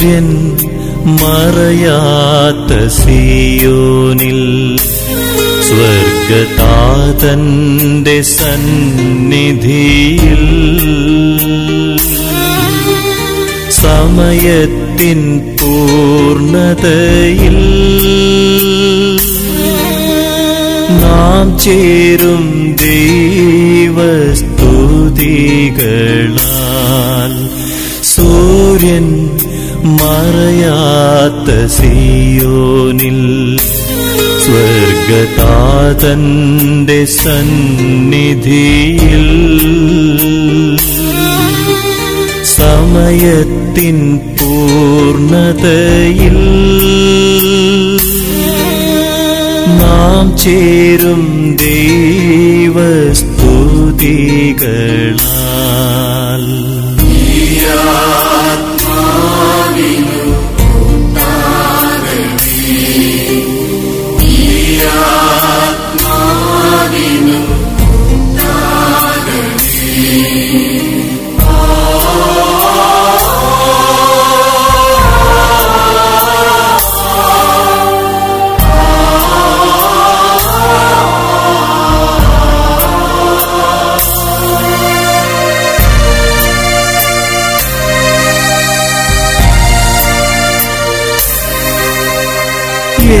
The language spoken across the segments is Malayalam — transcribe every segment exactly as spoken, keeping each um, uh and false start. சூரியன் மறையாத்த சீயோனில் സ്വർഗതാതന്റെ സന്നിധിയിൽ സമയത്തിൻ പൂർണ്ണതയിൽ നാം ചേരും ദൈവസ്തുതികളാൽ സൂര്യൻ മറയാത്ത സിയോനിൽ സ്വർഗതാതന്റെ സന്നിധിയിൽ സമയത്തിൻ പൂർണ്ണതയിൽ നാം ചേരും ദൈവസ്തുതികളാൽ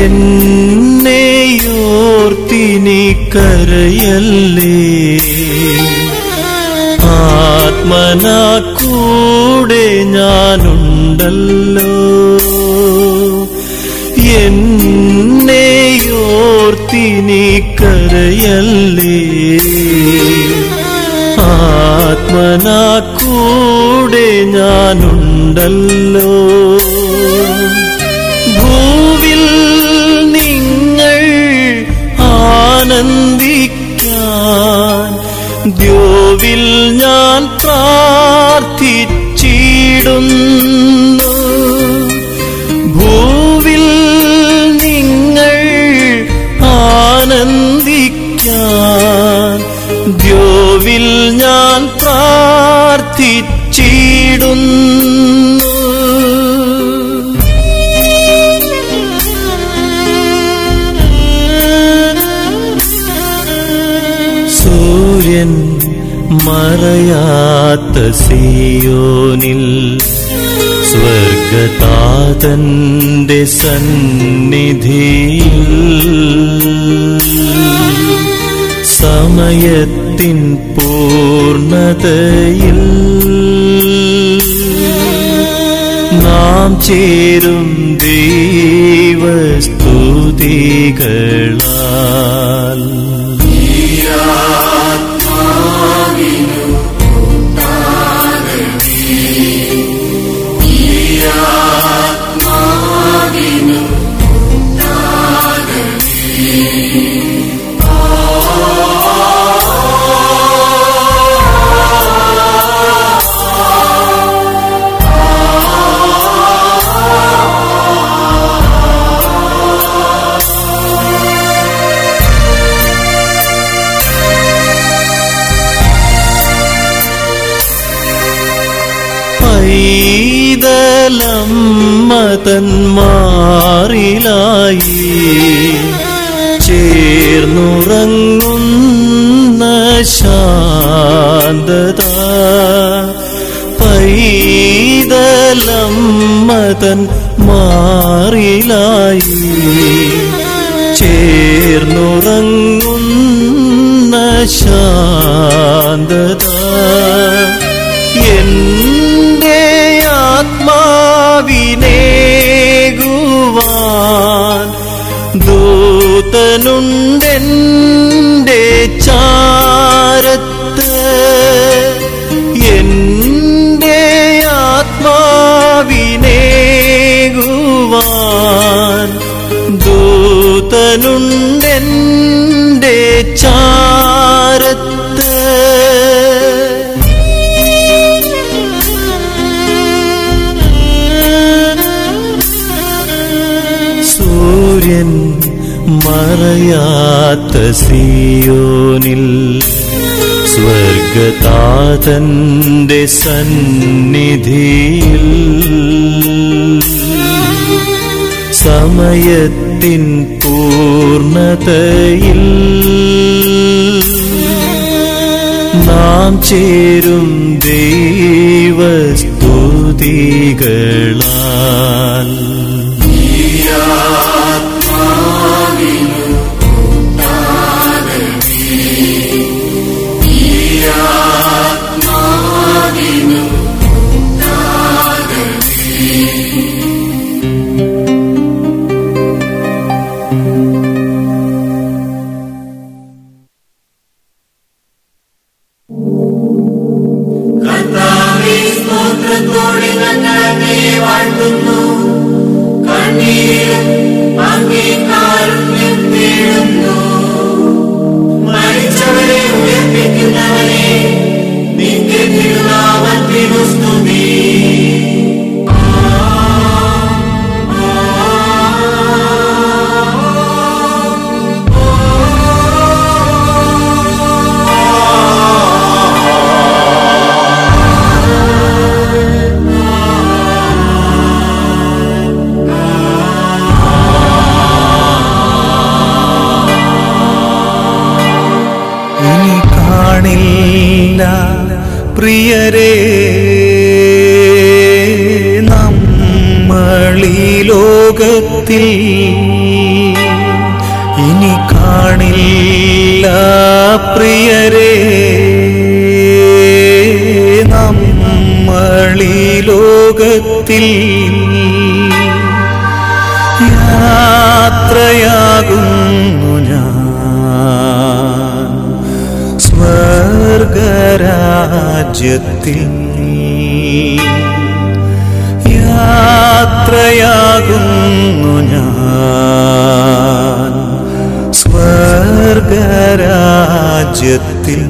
എന്നേയോർത്തിനി കരയല്ലേ ആത്മനാ കൂടെ ഞാനുണ്ടല്ലോ. എന്നേയോർത്തിനി കരയല്ലേ ആത്മനാ കൂടെ ഞാനുണ്ടല്ലോ. ആനന്ദിക്കാൻ ദ്യോവിൽ ഞാൻ പ്രാർത്ഥിച്ചിടുന്നു. ഭൂവിൽ നിങ്ങൾ ആനന്ദിക്കാൻ ദ്യോവിൽ ഞാൻ പ്രാർത്ഥിച്ചിടുന്നു. മറയാത്ത സിയോനിൽ സ്വർഗതാതന്റെ സന്നിധിയിൽ സമയത്തിൻ പൂർണ്ണതയിൽ നാം ചേരും ദൈവസ്തുതികളാൽ ൈതലം മതന്മാറിലായി ചേർന്നുറങ്ങുന്ന ശാന്തത. പൈതലം മതന്മാറിലായി ചേർന്നുറങ്ങുന്ന ശാന്തത. എന്റെ ആത്മാവിനേകുവാൻ ദൂതനുണ്ടെന്റെ ചാരത്ത്. എന്റെ ആത്മാവിനേകുവാൻ ദൂതനുണ്ടെന്റെ ചാരത്ത്. സൂര്യൻ മറയാത്ത സിയോനിൽ സ്വർഗനാഥന്റെ സന്നിധിയിൽ സമയത്തിൻ പൂർണ്ണതയിൽ നാം ചേരും ദൈവസ്തുതികളാൽ പ്രിയരേ നമ്മളീ ലോകത്തിൽ ഇനി കാണില്ല പ്രിയരേ നമ്മളീ ലോകത്തിൽ യാത്രയാകുന്നു ഞാൻ സ്വർഗരാജ്യത്തിൽ യാത്രയാകുന്നു ഞാൻ സ്വർഗരാജ്യത്തിൽ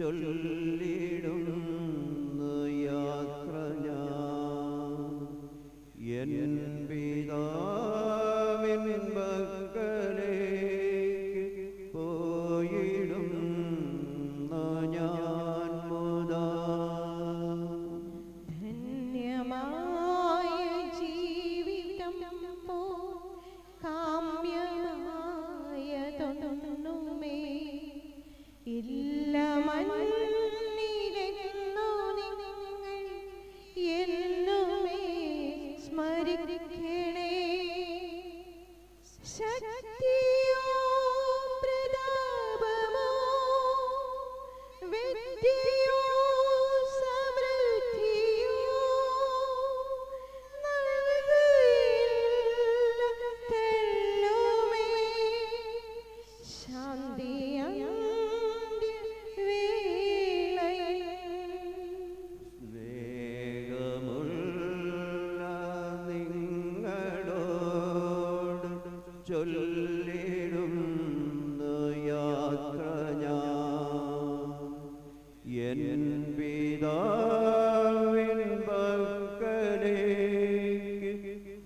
ചൊല്ലിടുന്നു യാത്ര ഞാൻ എൻ പിതാവിൻ പക്കലേക്ക് പോയിടുന്നു ഞാൻ മുദാ ധന്യമായ ജീവിതം പോ കാമ്യമായ തൊന്നുമേ ഇല്ല മന്നിലെന്നു നിങ്ങൾ എന്നുമേ സ്മരിക്കണേ ശക്തിയോ പ്രതാപമോ വിദ്യയോ സമൃദ്ധിയോ നൽകുമേ ശാന്തിയ ചൊല്ലിടുന്നു യാത്ര ഞാൻ എൻ പിതാവിൻ പക്കലേക്ക്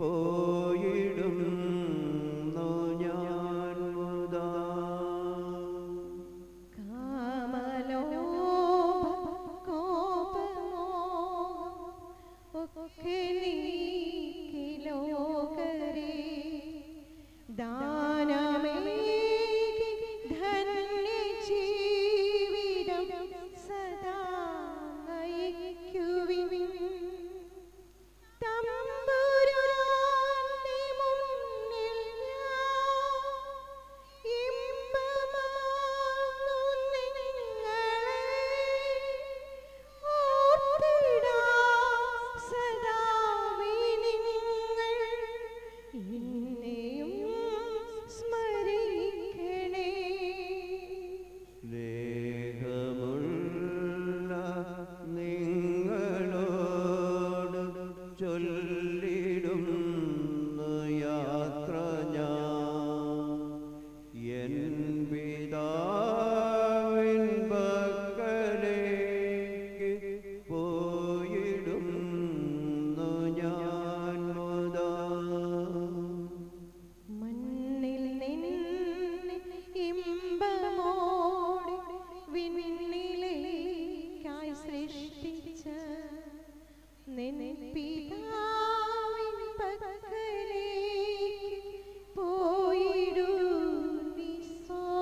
പോയിടുന്നു ഞാൻ മുദാ കാമലോഭ കോപമോ ഒക്കെ നീക്കിലോ കരേ ദാനമേ ധന്യ ജീവിതം സദാ നയിക്കുവിൻ തമ്പുരാന്റെ മുന്നിൽ ഞാൻ ഇമ്പമാകുന്നു നിങ്ങളെ ഓർത്തിടാം സദാവിനി നിങ്ങൾ ഇന്നെയും സ്മരിക്കണേ ദേഹമുള്ള നിങ്ങളോട് ചൊല്ലിടുന്നു യാത്ര ഞാൻ എൻ പിതാവിൻ പക്കലേക്ക് പോയിടുന്നു ഞാൻ മുദാ പിതാവിൻ പക്കലേക്ക് പോയിടൂ നീ സോദരാ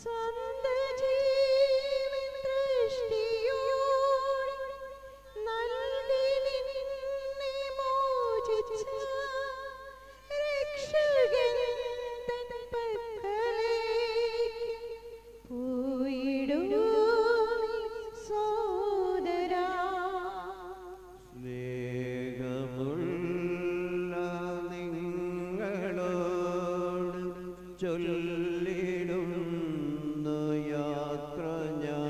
സ്വന്തം ജീവൻ ദൃഷ്ടിയോടെ നൽകി നിന്നെ മോചിച്ച രക്ഷകൻ തൻ പക്കലേക്ക് പോയിടൂ ചൊല്ലിടുന്നു യാത്ര ഞാൻ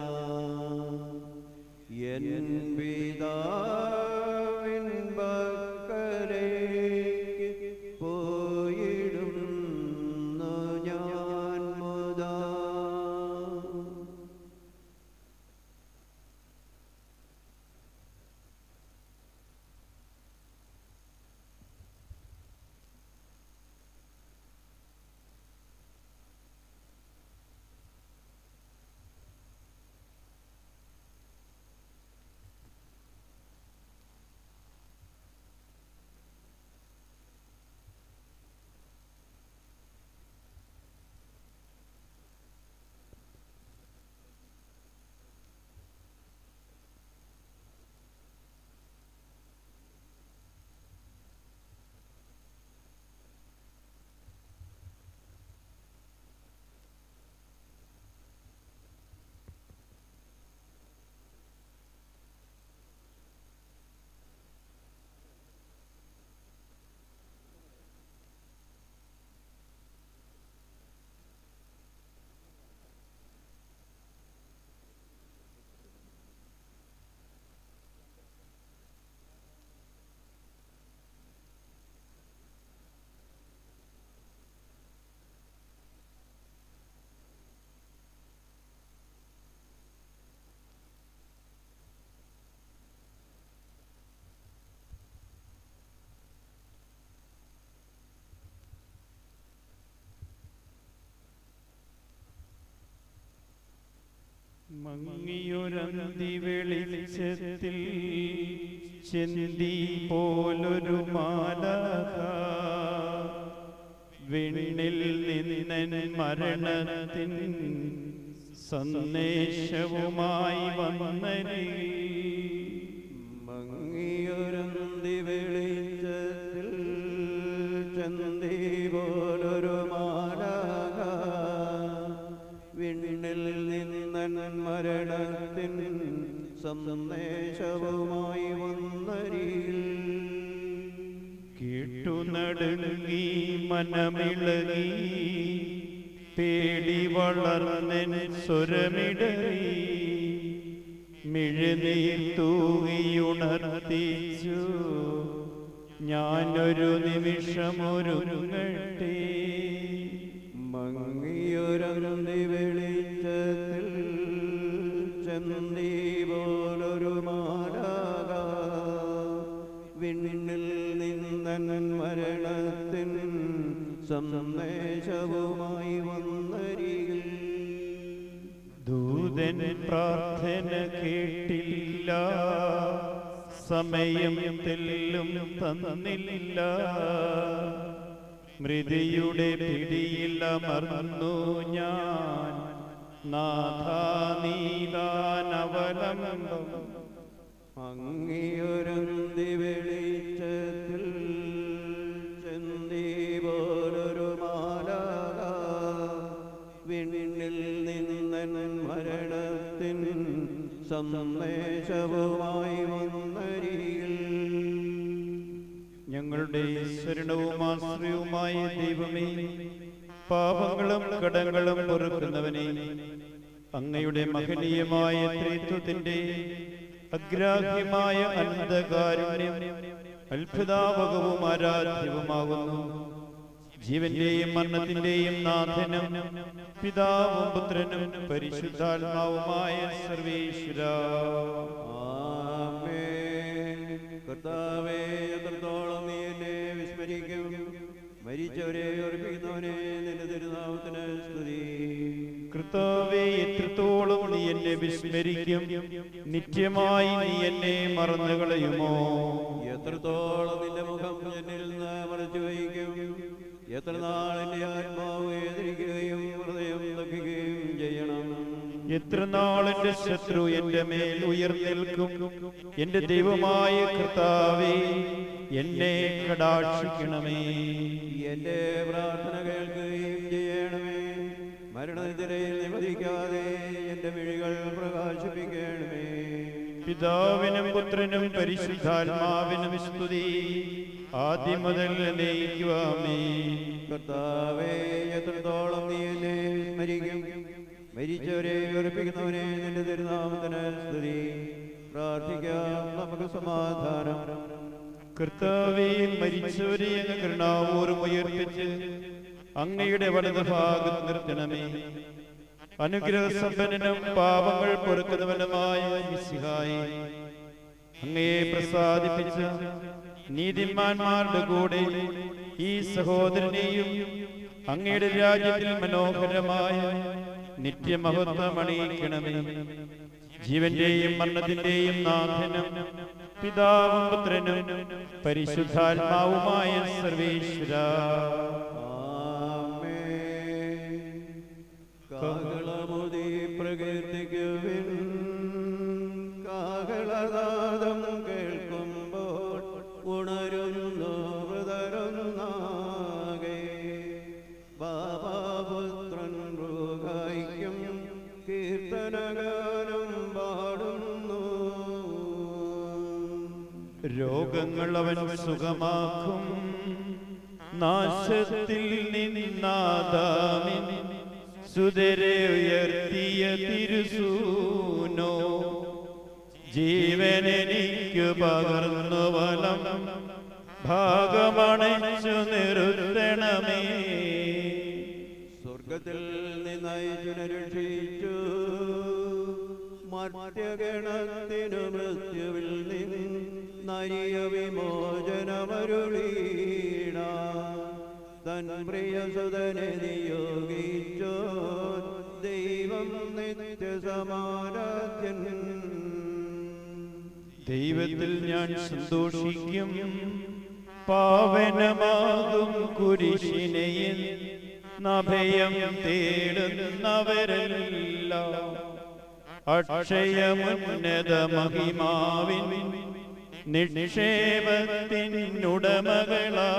എൻ പിതാവിൻ പക്കലേക്ക് പോയിടുന്നു ഞാൻ മുദാ മങ്ങിയൊരന്തി വെളിച്ചത്തിൽ ചെന്തി പോലൊരു മാലക വിണ്ണിൽ നിന്നൻ മരണത്തിൻ സന്ദേശവുമായി വന്നരി. മങ്ങിയൊരന്തി വെളിച്ചത്തിൽ ചെന്തി പോലൊരു മാലക വിണ്ണിൽ നിന്നൻ മരണത്തിൻ സന്ദേശവുമായി വന്നരി. കേട്ടു നടുങ്ങി മനമിളകി പേടി വളർന്നൻ സ്വരമിടറി മിഴുനീർ തൂകിയുണർത്തിച്ചു ഞാനൊരു നിമിഷമൊരുങ്ങട്ടെ. മങ്ങിയൊരന്തി വെളിച്ചത്തിൽ ചന്തി പോലൊരു മാലാക വിണ്ണിൽ നിന്നൻ മരണത്തിൻ സന്ദേശവുമായി വന്നരികിൽ. ദൂതൻ പ്രാർത്ഥന കേട്ടില്ല, സമയം തെല്ലും തന്നില്ല, മൃതിയുടെ പിടിയിൽ അമർന്നു ഞാൻ നാഥ നീതാനവലംബം. മങ്ങിയൊരന്തി വെളിച്ചത്തിൽ പോലൊരു മാലാക വിണ്ണിൽ നിന്നൻ മരണത്തിൻ സന്ദേശവുമായി വന്നരികിൽ. ഞങ്ങളുടെ ശരണവും ആശ്രയവുമായ ദൈവമേ, പാപങ്ങളും കടങ്ങളും പൊറുക്കുന്നവനെ, അങ്ങയുടെ മഹനീയമായ ത്രിത്വത്തിന്റെ അഗ്രാഹ്യമായ അനന്തകാരുണ്യം അത്ഭുതാവകവും ആരാധ്യവുമാകുന്നു. ജീവന്റെയും മരണത്തിന്റെയും നാഥനും പിതാവും പുത്രനും പരിശുദ്ധാത്മാവുമായ സർവേശ്വരാ. ആമേൻ. കർത്താവേ, എത്രത്തോളം നീ എന്നെ വിസ്മരിക്കും. മരിച്ചവരെ ഓർപ്പിക്കുന്നവനെ നിന്റെ തിരുനാമത്തിന് സ്തുതി. കർത്താവേ, എത്രത്തോളം നീ എന്നെ വിസ്മരിക്കും, നിത്യമായി നീ എന്നെ മറന്നു കളയുമോ? എത്രത്തോളം നിന്റെ മുഖം എന്നിൽ നിന്ന് മറച്ചു വയ്ക്കും, എത്ര നാൾ എന്റെ ആത്മാവ് വേദനിക്കുകയും ഹൃദയം ദുഃഖിക്കുകയും ചെയ്യണം. എത്ര നാൾ എന്റെ ശത്രു എന്റെ മേൽ ഉയർന്നേൽക്കും? എന്റെ ദൈവമായ കർത്താവേ, എന്നെ കടാക്ഷിക്കണമേ. എന്റെ പ്രാർത്ഥന കേൾക്കുകയും ചെയ്യണമേ. മരണനിദ്രയിൽ നിവധിക്കാതെ എന്റെ വിഴികൾ പ്രകാശിപ്പിക്കണമേ. പിതാവിനും പുത്രനും പരിശുദ്ധാത്മാവിനും സ്തുതി, ആദ്യം മുതൽ ലയിക്കും. ആമേൻ. കർത്താവേ, എത്രത്തോളം നീ എന്നെ സ്മരിക്കും. മരിച്ചവരെ ഉറപ്പിക്കുന്നവനെ നിന്റെ തിരുനാമത്തിന് സ്തുതി. പ്രാർത്ഥിക്കാം. നമുക്ക് സമാധാനം. കർത്താവേ, മരിച്ചവരെ അങ്ങ് കരുണാപൂർവം ഉയർപ്പിച്ച് അങ്ങയുടെ വലതുഭാഗം നിർത്തണമേ. അനുഗ്രഹസമ്പന്നനും പാപങ്ങൾ പൊറുക്കുന്നവനുമായ മിശിഹായേ, അങ്ങയെ പ്രസാദിപ്പിച്ച നീതിമാന്മാരുടെ കൂടെ ഈ സഹോദരനെയും അങ്ങയുടെ രാജ്യത്തിൽ മനോഹരമായ നിത്യമഹത്വം അണിയിക്കണമേ. ജീവന്റെയും മരണത്തിന്റെയും നാഥനും പിതാവും പുത്രനും പരിശുദ്ധാത്മാവുമായ സർവേശ്വരാ. ആമേൻ. കാഹളമൊതി പ്രകീർത്തിക്കുവിൻ, കാഹളനാദം കേൾക്കുമ്പോൾ ഉണരുന്നു ഹൃദയനാകെ. ബാബാപുത്രൻ മൃഗായിക്കും കീർത്തനഗാനം പാടുന്നു. രോഗങ്ങൾ അവൻ സുഖമാക്കും, നാശത്തിൽ നിന്നാദാമിൻ സുതരെ ഉയർത്തിയ തിരുസൂനോ. ജീവനെനിക്കു പകർന്നു വലം ഭാഗമണച്ചു നിർത്തണമേ. സ്വർഗത്തിൽ നിന്നായി ജനരക്ഷിച്ചു, മർത്യഗണത്തിനു മൃത്യുവിൽ നിന്നും നരിയ വിമോചനമരുളീണ. തൻ പ്രിയസുതനെ നിയോഗിച്ചോ ദൈവം നിത്യസമാരാധ്യൻ. ദൈവത്തിൽ ഞാൻ സന്തോഷിക്കും, പാവനമാകും കുരിശിനെയിൽ നഭയം തേടുന്നവരല്ല. അക്ഷയമുന്നത മഹിമാവിൻ നിക്ഷേപത്തിനുടമകളാ.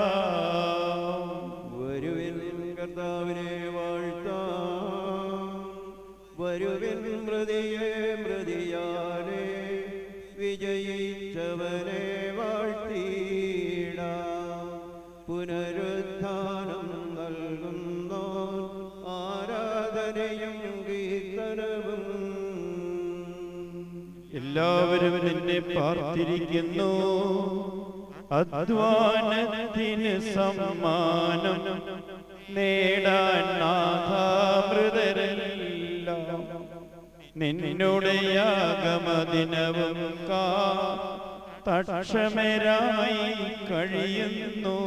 വരുവിൻ കർത്താവിനെ വാഴ്ത്താം, വരുവിൻ മൃതിയെ മൃതിയാലെ വിജയിച്ചവനെ വാഴ്ത്തിടാം. പുനരുദ്ധാനം നൽകുന്നോൻ ആരാധനയും കീർത്തനവും. എല്ലാവരും എന്നെ പാർത്തിരിക്കുന്നു, അധ്വാനത്തിന് സമ്മാനം നേടാൻ നാഥാമൃതരല്ല. നിന്നോട് യാഗമദിനവും കാ തക്ഷമരായി കഴിയുന്നു.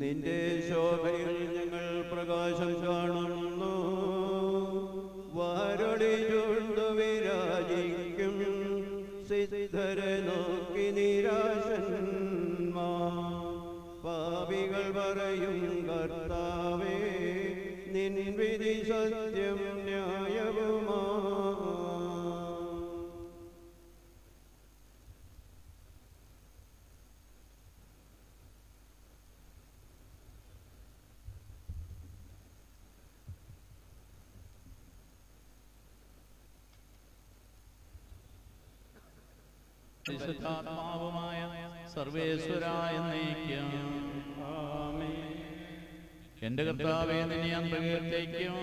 നിന്റെ ശോഭയിൽ ഞങ്ങൾ പ്രകാശം കാണുന്നു, വാരൊളി ചുണ്ടു വിരാജിക്കും സിദ്ധരെ നോക്കി നിരാശന്മാ. പാപികൾ പറയും കർത്താവേ നിൻ വിധി സത്യം ന്യായവുമാ. പരിശുദ്ധാത്മാവുമായ സർവേശ്വരായ നയിക്കാം. എന്റെ കർത്താവേ നിന്നെ ഞാൻ പ്രകീർത്തിക്കും,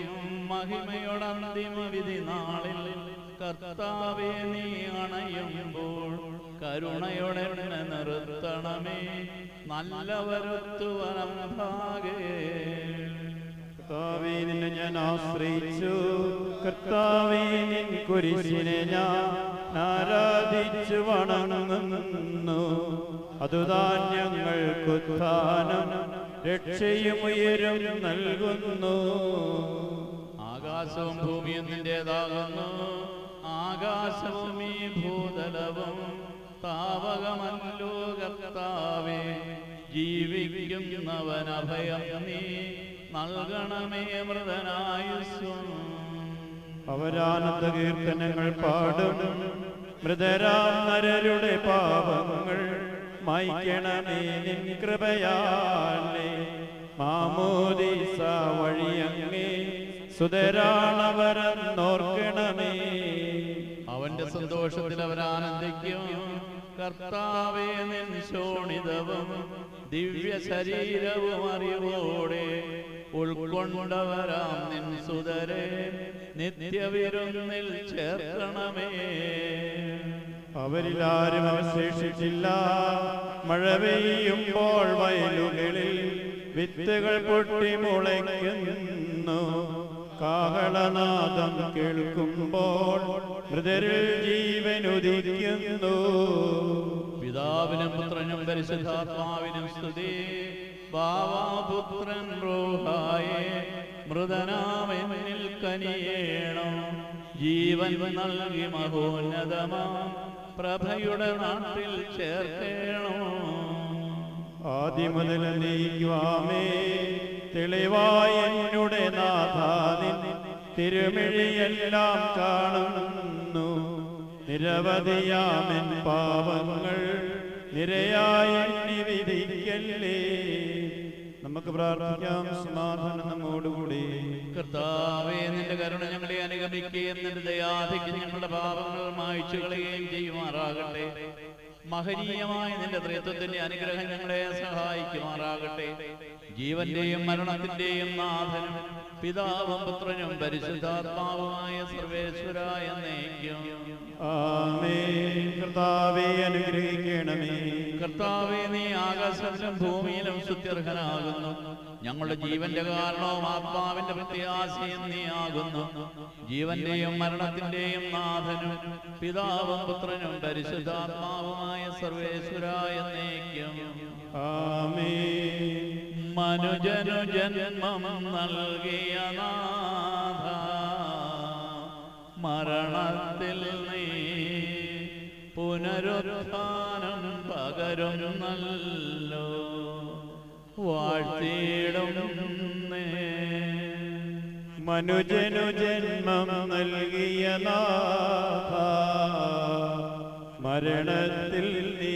മഹിമയോടെ അന്തിമ വിധി നാളിൽ കർത്താവേ നീ അണയുമ്പോൾ കരുണയോടെ എന്നെ നിർത്തണമേ. നല്ലവരുത്തുവനം ഭാഗേ കർത്താവേ നിന്നെ ഞാൻ ആശ്രയിച്ചു, കർത്താവേ നിൻ കുരിശിനെ ഞാൻ ആരാധിച്ചു വണങ്ങുന്നു. അതുതാൻ ഞങ്ങൾക്ക് ഉത്ഥാനം രക്ഷയും ഉയരും നൽകുന്നു. ആകാശവും ഭൂമിയും നിന്റേതാകുന്നു, ആകാശവും ഈ ഭൂതലവും താവകമല്ലോ കർത്താവേ. ജീവിക്കുന്നവനഭയം നീ നൽകണമേ മൃതനായുസ്സും. അവരാനന്ദ കീർത്തനങ്ങൾ പാടും, മൃതരാം നരരുടെ പാപങ്ങൾ മായ്ക്കണമേ നിൻ കൃപയാലേ. മാമോദീസ വഴിയങ്ങേ സുതരാണവരെന്നോർക്കണമേ. അവന്റെ സന്തോഷത്തിൽ അവരാനന്ദിക്കും കർത്താവേ നിൻ ശോണിതവും ദിവ്യ ശരീരവും അറിവോടെ ഉൾക്കൊണ്ടവരാം നിൻ സുതരെ നിത്യവിരുന്നിൽ ചേർക്കണമേ. അവരിൽ ആരും അവശേഷിച്ചില്ല, മഴ പെയ്യുമ്പോൾ വയലുകളിൽ വിത്തുകൾ പൊട്ടി മുളയ്ക്കുന്നു. കാഹളനാദം കേൾക്കുമ്പോൾ മൃതരിൽ ജീവനുദിക്കുന്നു. പിതാവിനും പുത്രനും പരിശുദ്ധാത്മാവിനും സ്തുതി. പാവാപുത്രൻ റോഹായേ മൃതനാമെന്നിൽ കനിയേണം. ജീവൻ നൽകി മഹോന്നതമാം പ്രഭയുടെ നാട്ടിൽ ചേർക്കേണോ. ആദ്യം മുതൽ നീക്കുവാമേ തെളിവായ എന്നുടെ നാഥാദിൻ തിരുമിഴിയെല്ലാം കാണുന്നു. നിരവധിയാമൻ പാപങ്ങൾ നിരയായ വിധിക്കല്ലേ. നമുക്ക് പ്രാർത്ഥിക്കാം സമാധാനം നമ്മോടുകൂടി. കർത്താവേ നിന്റെ കരുണ ഞങ്ങളെ അനുഗമിക്കുകയും നിന്റെ ദയാധിക്ക് ഞങ്ങളുടെ പാപങ്ങൾ മായ്ച്ചു കളയുകയും ചെയ്യുമാറാകട്ടെ. മഹനീയമായ നിന്റെ ത്രിത്വത്തിന്റെ അനുഗ്രഹം ഞങ്ങളെ സഹായിക്കുമാറാകട്ടെ. ജീവന്റെയും മരണത്തിന്റെയും നാഥനും പിതാവും പുത്രനും പരിശുദ്ധാത്മാവുമായ സർവേശ്വരായ നയിക്കും. ആമേൻ. കർത്താവേ അനുഗ്രഹിക്കണമേ. കർത്താവേ നീ ആകാശത്തിലും ഭൂമിയിലും സ്തുത്യർഹനാകുന്നു. ഞങ്ങളുടെ ജീവന്റെ കാരണവും ആത്മാവിന്റെ പ്രത്യാശയും നീ ആകുന്നു. ജീവന്റെയും മരണത്തിന്റെയും നാഥനും പിതാവും പുത്രനും പരിശുദ്ധാത്മാവുമായ സർവേശ്വരായ നയിക്കും. ആമേൻ. മനുജനു ജന്മം നൽകിയ നാഥ മരണത്തിൽ നീ പുനരുത്ഥാനം പകരുന്നല്ലോ വാഴ്ത്തിയിടുന്നേ. മനുജനു ജന്മം നൽകിയ നാഥ മരണത്തിൽ നീ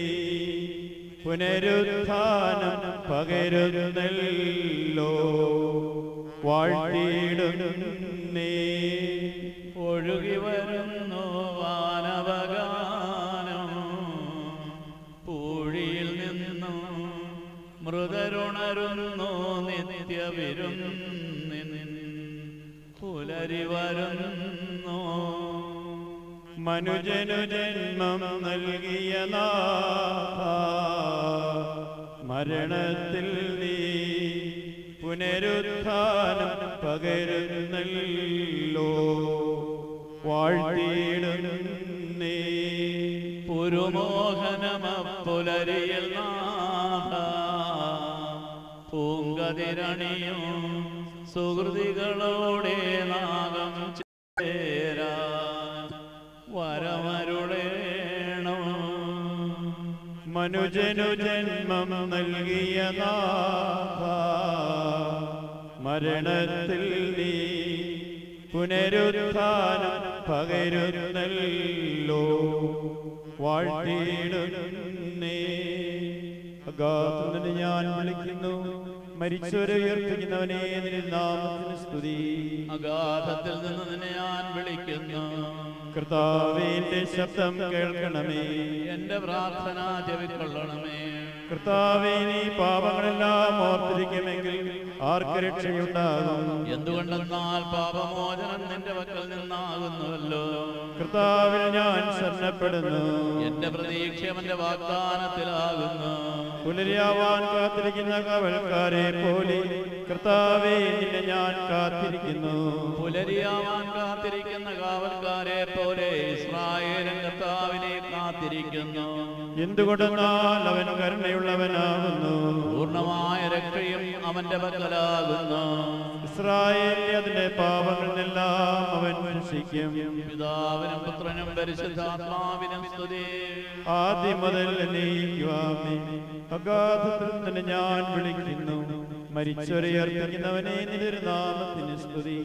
പുനരുത്ഥാനം പകരുന്നല്ലോ വാഴ്ത്തിയിടുന്നേ. ഒഴുകി വരുന്നു വാനവഗാനം പൂഴിയിൽ നിന്നും മൃതരുണരുന്നു നിത്യവിരുന്നിൻ പുലരി വരുന്നു. മനുജനു ജന്മം നൽകിയ നാഥ മരണത്തിൽ നീ പുനരുത്ഥാനം പകരുന്നല്ലോ വാഴ്ത്തിയിടുന്നേ. പുരുമോഹനമപ്പുലരിയിൽ നാഥ പൂങ്കതിരണിയും സുഹൃതികളോടെ നാഗം ചേരാ വരമരുളേണം. മനുജനു ജന്മം നൽകിയ നാഥ മരണത്തിൽ നീ പുനരുത്ഥാനം പകരുന്നല്ലോ വാഴ്ത്തിയിടുന്നേ. അഗാധത്തിൽ ഞാൻ വിളിക്കുന്നു, മരിച്ചവരെ ഉയർപ്പിക്കുന്നവനെ നാമത്തിന് സ്തുതി. അഗാധത്തിൽ നിന്ന് നിന്നെ ഞാൻ വിളിക്കുന്നു, കർത്താവേ എന്റെ ശബ്ദം കേൾക്കണമേ, എന്റെ പ്രാർത്ഥന ജപിക്കൊള്ളണമേ. കർത്താവേ നീ പാപങ്ങളെല്ലാം ഓർത്തിരിക്കുമെങ്കിൽ ആർക്ക് രക്ഷയുണ്ടാകും? എന്തുകൊണ്ടെന്നാൽ പാപമോചനം നിന്റെ പക്കൽ നിന്നാകുന്നുവല്ലോ. കർത്താവിൽ ഞാൻ ശരണപ്പെടുന്നു, എന്റെ പ്രതീക്ഷ എന്റെ വാഗ്ദാനത്തിലാകുന്നു. പുലരിയാവാൻ കാത്തിരിക്കുന്ന കാവൽക്കാരെ പോലെ കർത്താവേ നിന്നെ ഞാൻ കാത്തിരിക്കുന്നു. പുലരിയാവാൻ കാത്തിരിക്കുന്ന കാവൽക്കാരെ പോലെ ഇസ്രായേലിൻ കർത്താവിനെ കാത്തിരിക്കുന്നു. എന്തുകൊണ്ടെന്നാൽ അവൻ കരുണയുള്ളവനാകുന്നു, പൂർണ്ണമായ രക്ഷയും അവന്റെ പക്കലാകുന്നു. ഇസ്രായേലിനെ അതിന്റെ പാപങ്ങളെല്ലാം അവൻ രക്ഷിക്കും. പിതാവിനും പുത്രനും പരിശുദ്ധാത്മാവിനും സ്തുതി, ആദ്യം മുതൽ എന്നേക്കുമാമേ. അഗാധത്തിൽ തന്നെ ഞാൻ വിളിക്കുന്നു, മരിച്ചവരെ ഉയർപ്പിക്കുന്നവനെ നിന്റെ നാമത്തിന് സ്തുതി.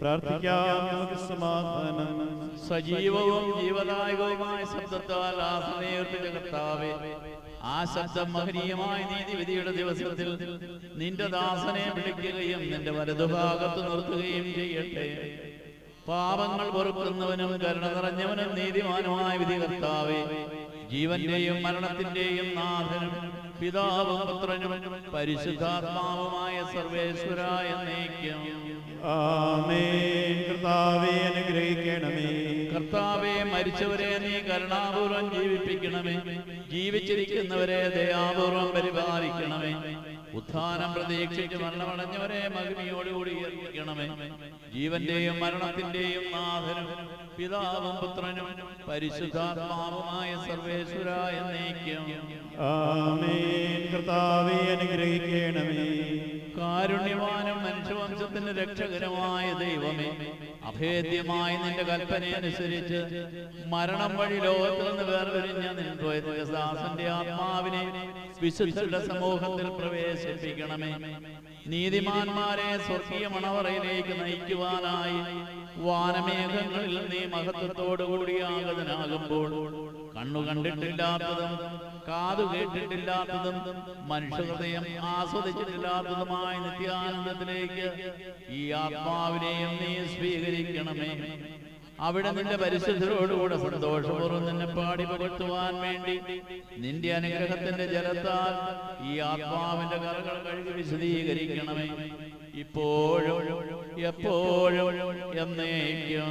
പ്രാർത്ഥിക്കാം നമുക്ക് സമാധാനം. സജീവവും ജീവദായകവുമായ ശബ്ദത്താൽ ആശ്രയേർപ്പിച്ച കർത്താവേ, ആ ശബ്ദം മഹനീയമായ നീതിവിധിയുടെ ദിവസത്തിൽ നിന്റെ ദാസനെ വിളിക്കുകയും നിന്റെ വലതുഭാഗത്ത് നിർത്തുകയും ചെയ്യട്ടെ. പാപങ്ങൾ പൊറുക്കുന്നവനും കരുണ നിറഞ്ഞവനും നീതിമാനുമായ വിധി കർത്താവേ, ജീവന്റെയും മരണത്തിന്റെയും നാഥനും പിതാവും പുത്രനും പരിശുദ്ധാത്മാവുമായ സർവേശ്വരായ നയിക്കും. ആമേൻ. കർത്താവേ അനുഗ്രഹിക്കണമേ. കർത്താവേ മരിച്ചവരെ നീ കരുണാപൂർവം ജീവിപ്പിക്കണമേ, ജീവിച്ചിരിക്കുന്നവരെ ദയാപൂർവം പരിപാലിക്കണമേ. ഉത്ഥാനം പ്രതീക്ഷിച്ച് മരണമടഞ്ഞവരെ മഹിമയോടുകൂടി ഉയർപ്പിക്കണമേ. ജീവന്റെയും മരണത്തിന്റെയും നാഥനും പിതാവും പുത്രനും പരിശുദ്ധാത്മാവുമായ സർവേശ്വരായ നയിക്കും. ആമേൻ. കർത്താവേ അനുഗ്രഹിക്കണമേ. കാരുണ്യവാനും മനുഷ്യവംശത്തിന്റെ രക്ഷകരമായ ദൈവമേ, അഭേദ്യമായ നിന്റെ കൽപ്പനയനുസരിച്ച് മരണം വഴി ലോകത്തിൽ നിന്ന് വേർപിരിഞ്ഞ നിന്റെ ആത്മാവിനെ വിശുദ്ധരുടെ സമൂഹത്തിൽ പ്രവേശിപ്പിക്കണമേ. നീതിമാന്മാരെ സ്വർഗീയ മണവറയിലേക്ക് നയിക്കുവാനായി വാനമേഘങ്ങളിൽ നീ മഹത്വത്തോടുകൂടി ആഗതനാകുമ്പോൾ കണ്ണു കണ്ടിട്ടില്ലാത്തതും കാതു കേട്ടിട്ടില്ലാത്തതും മനുഷ്യഹൃദയം ആസ്വദിച്ചിട്ടില്ലാത്തതുമായ നിത്യാനന്ദത്തിലേക്ക് ഈ ആത്മാവിനെയും നീ സ്വീകരിക്കണമേ. അവിടെ നിന്റെ പരിശുദ്ധരോടുകൂടെ സന്തോഷപൂർവ്വം നിന്നെ പാടി പുകഴ്ത്തുവാൻ വേണ്ടി നിന്റെ അനുഗ്രഹത്തിന്റെ ജലത്താൽ ഈ ആത്മാവിന്റെ കരകൾ കഴുകി വിശദീകരിക്കണമേ, ഇപ്പോഴും എപ്പോഴും എന്നേക്കും.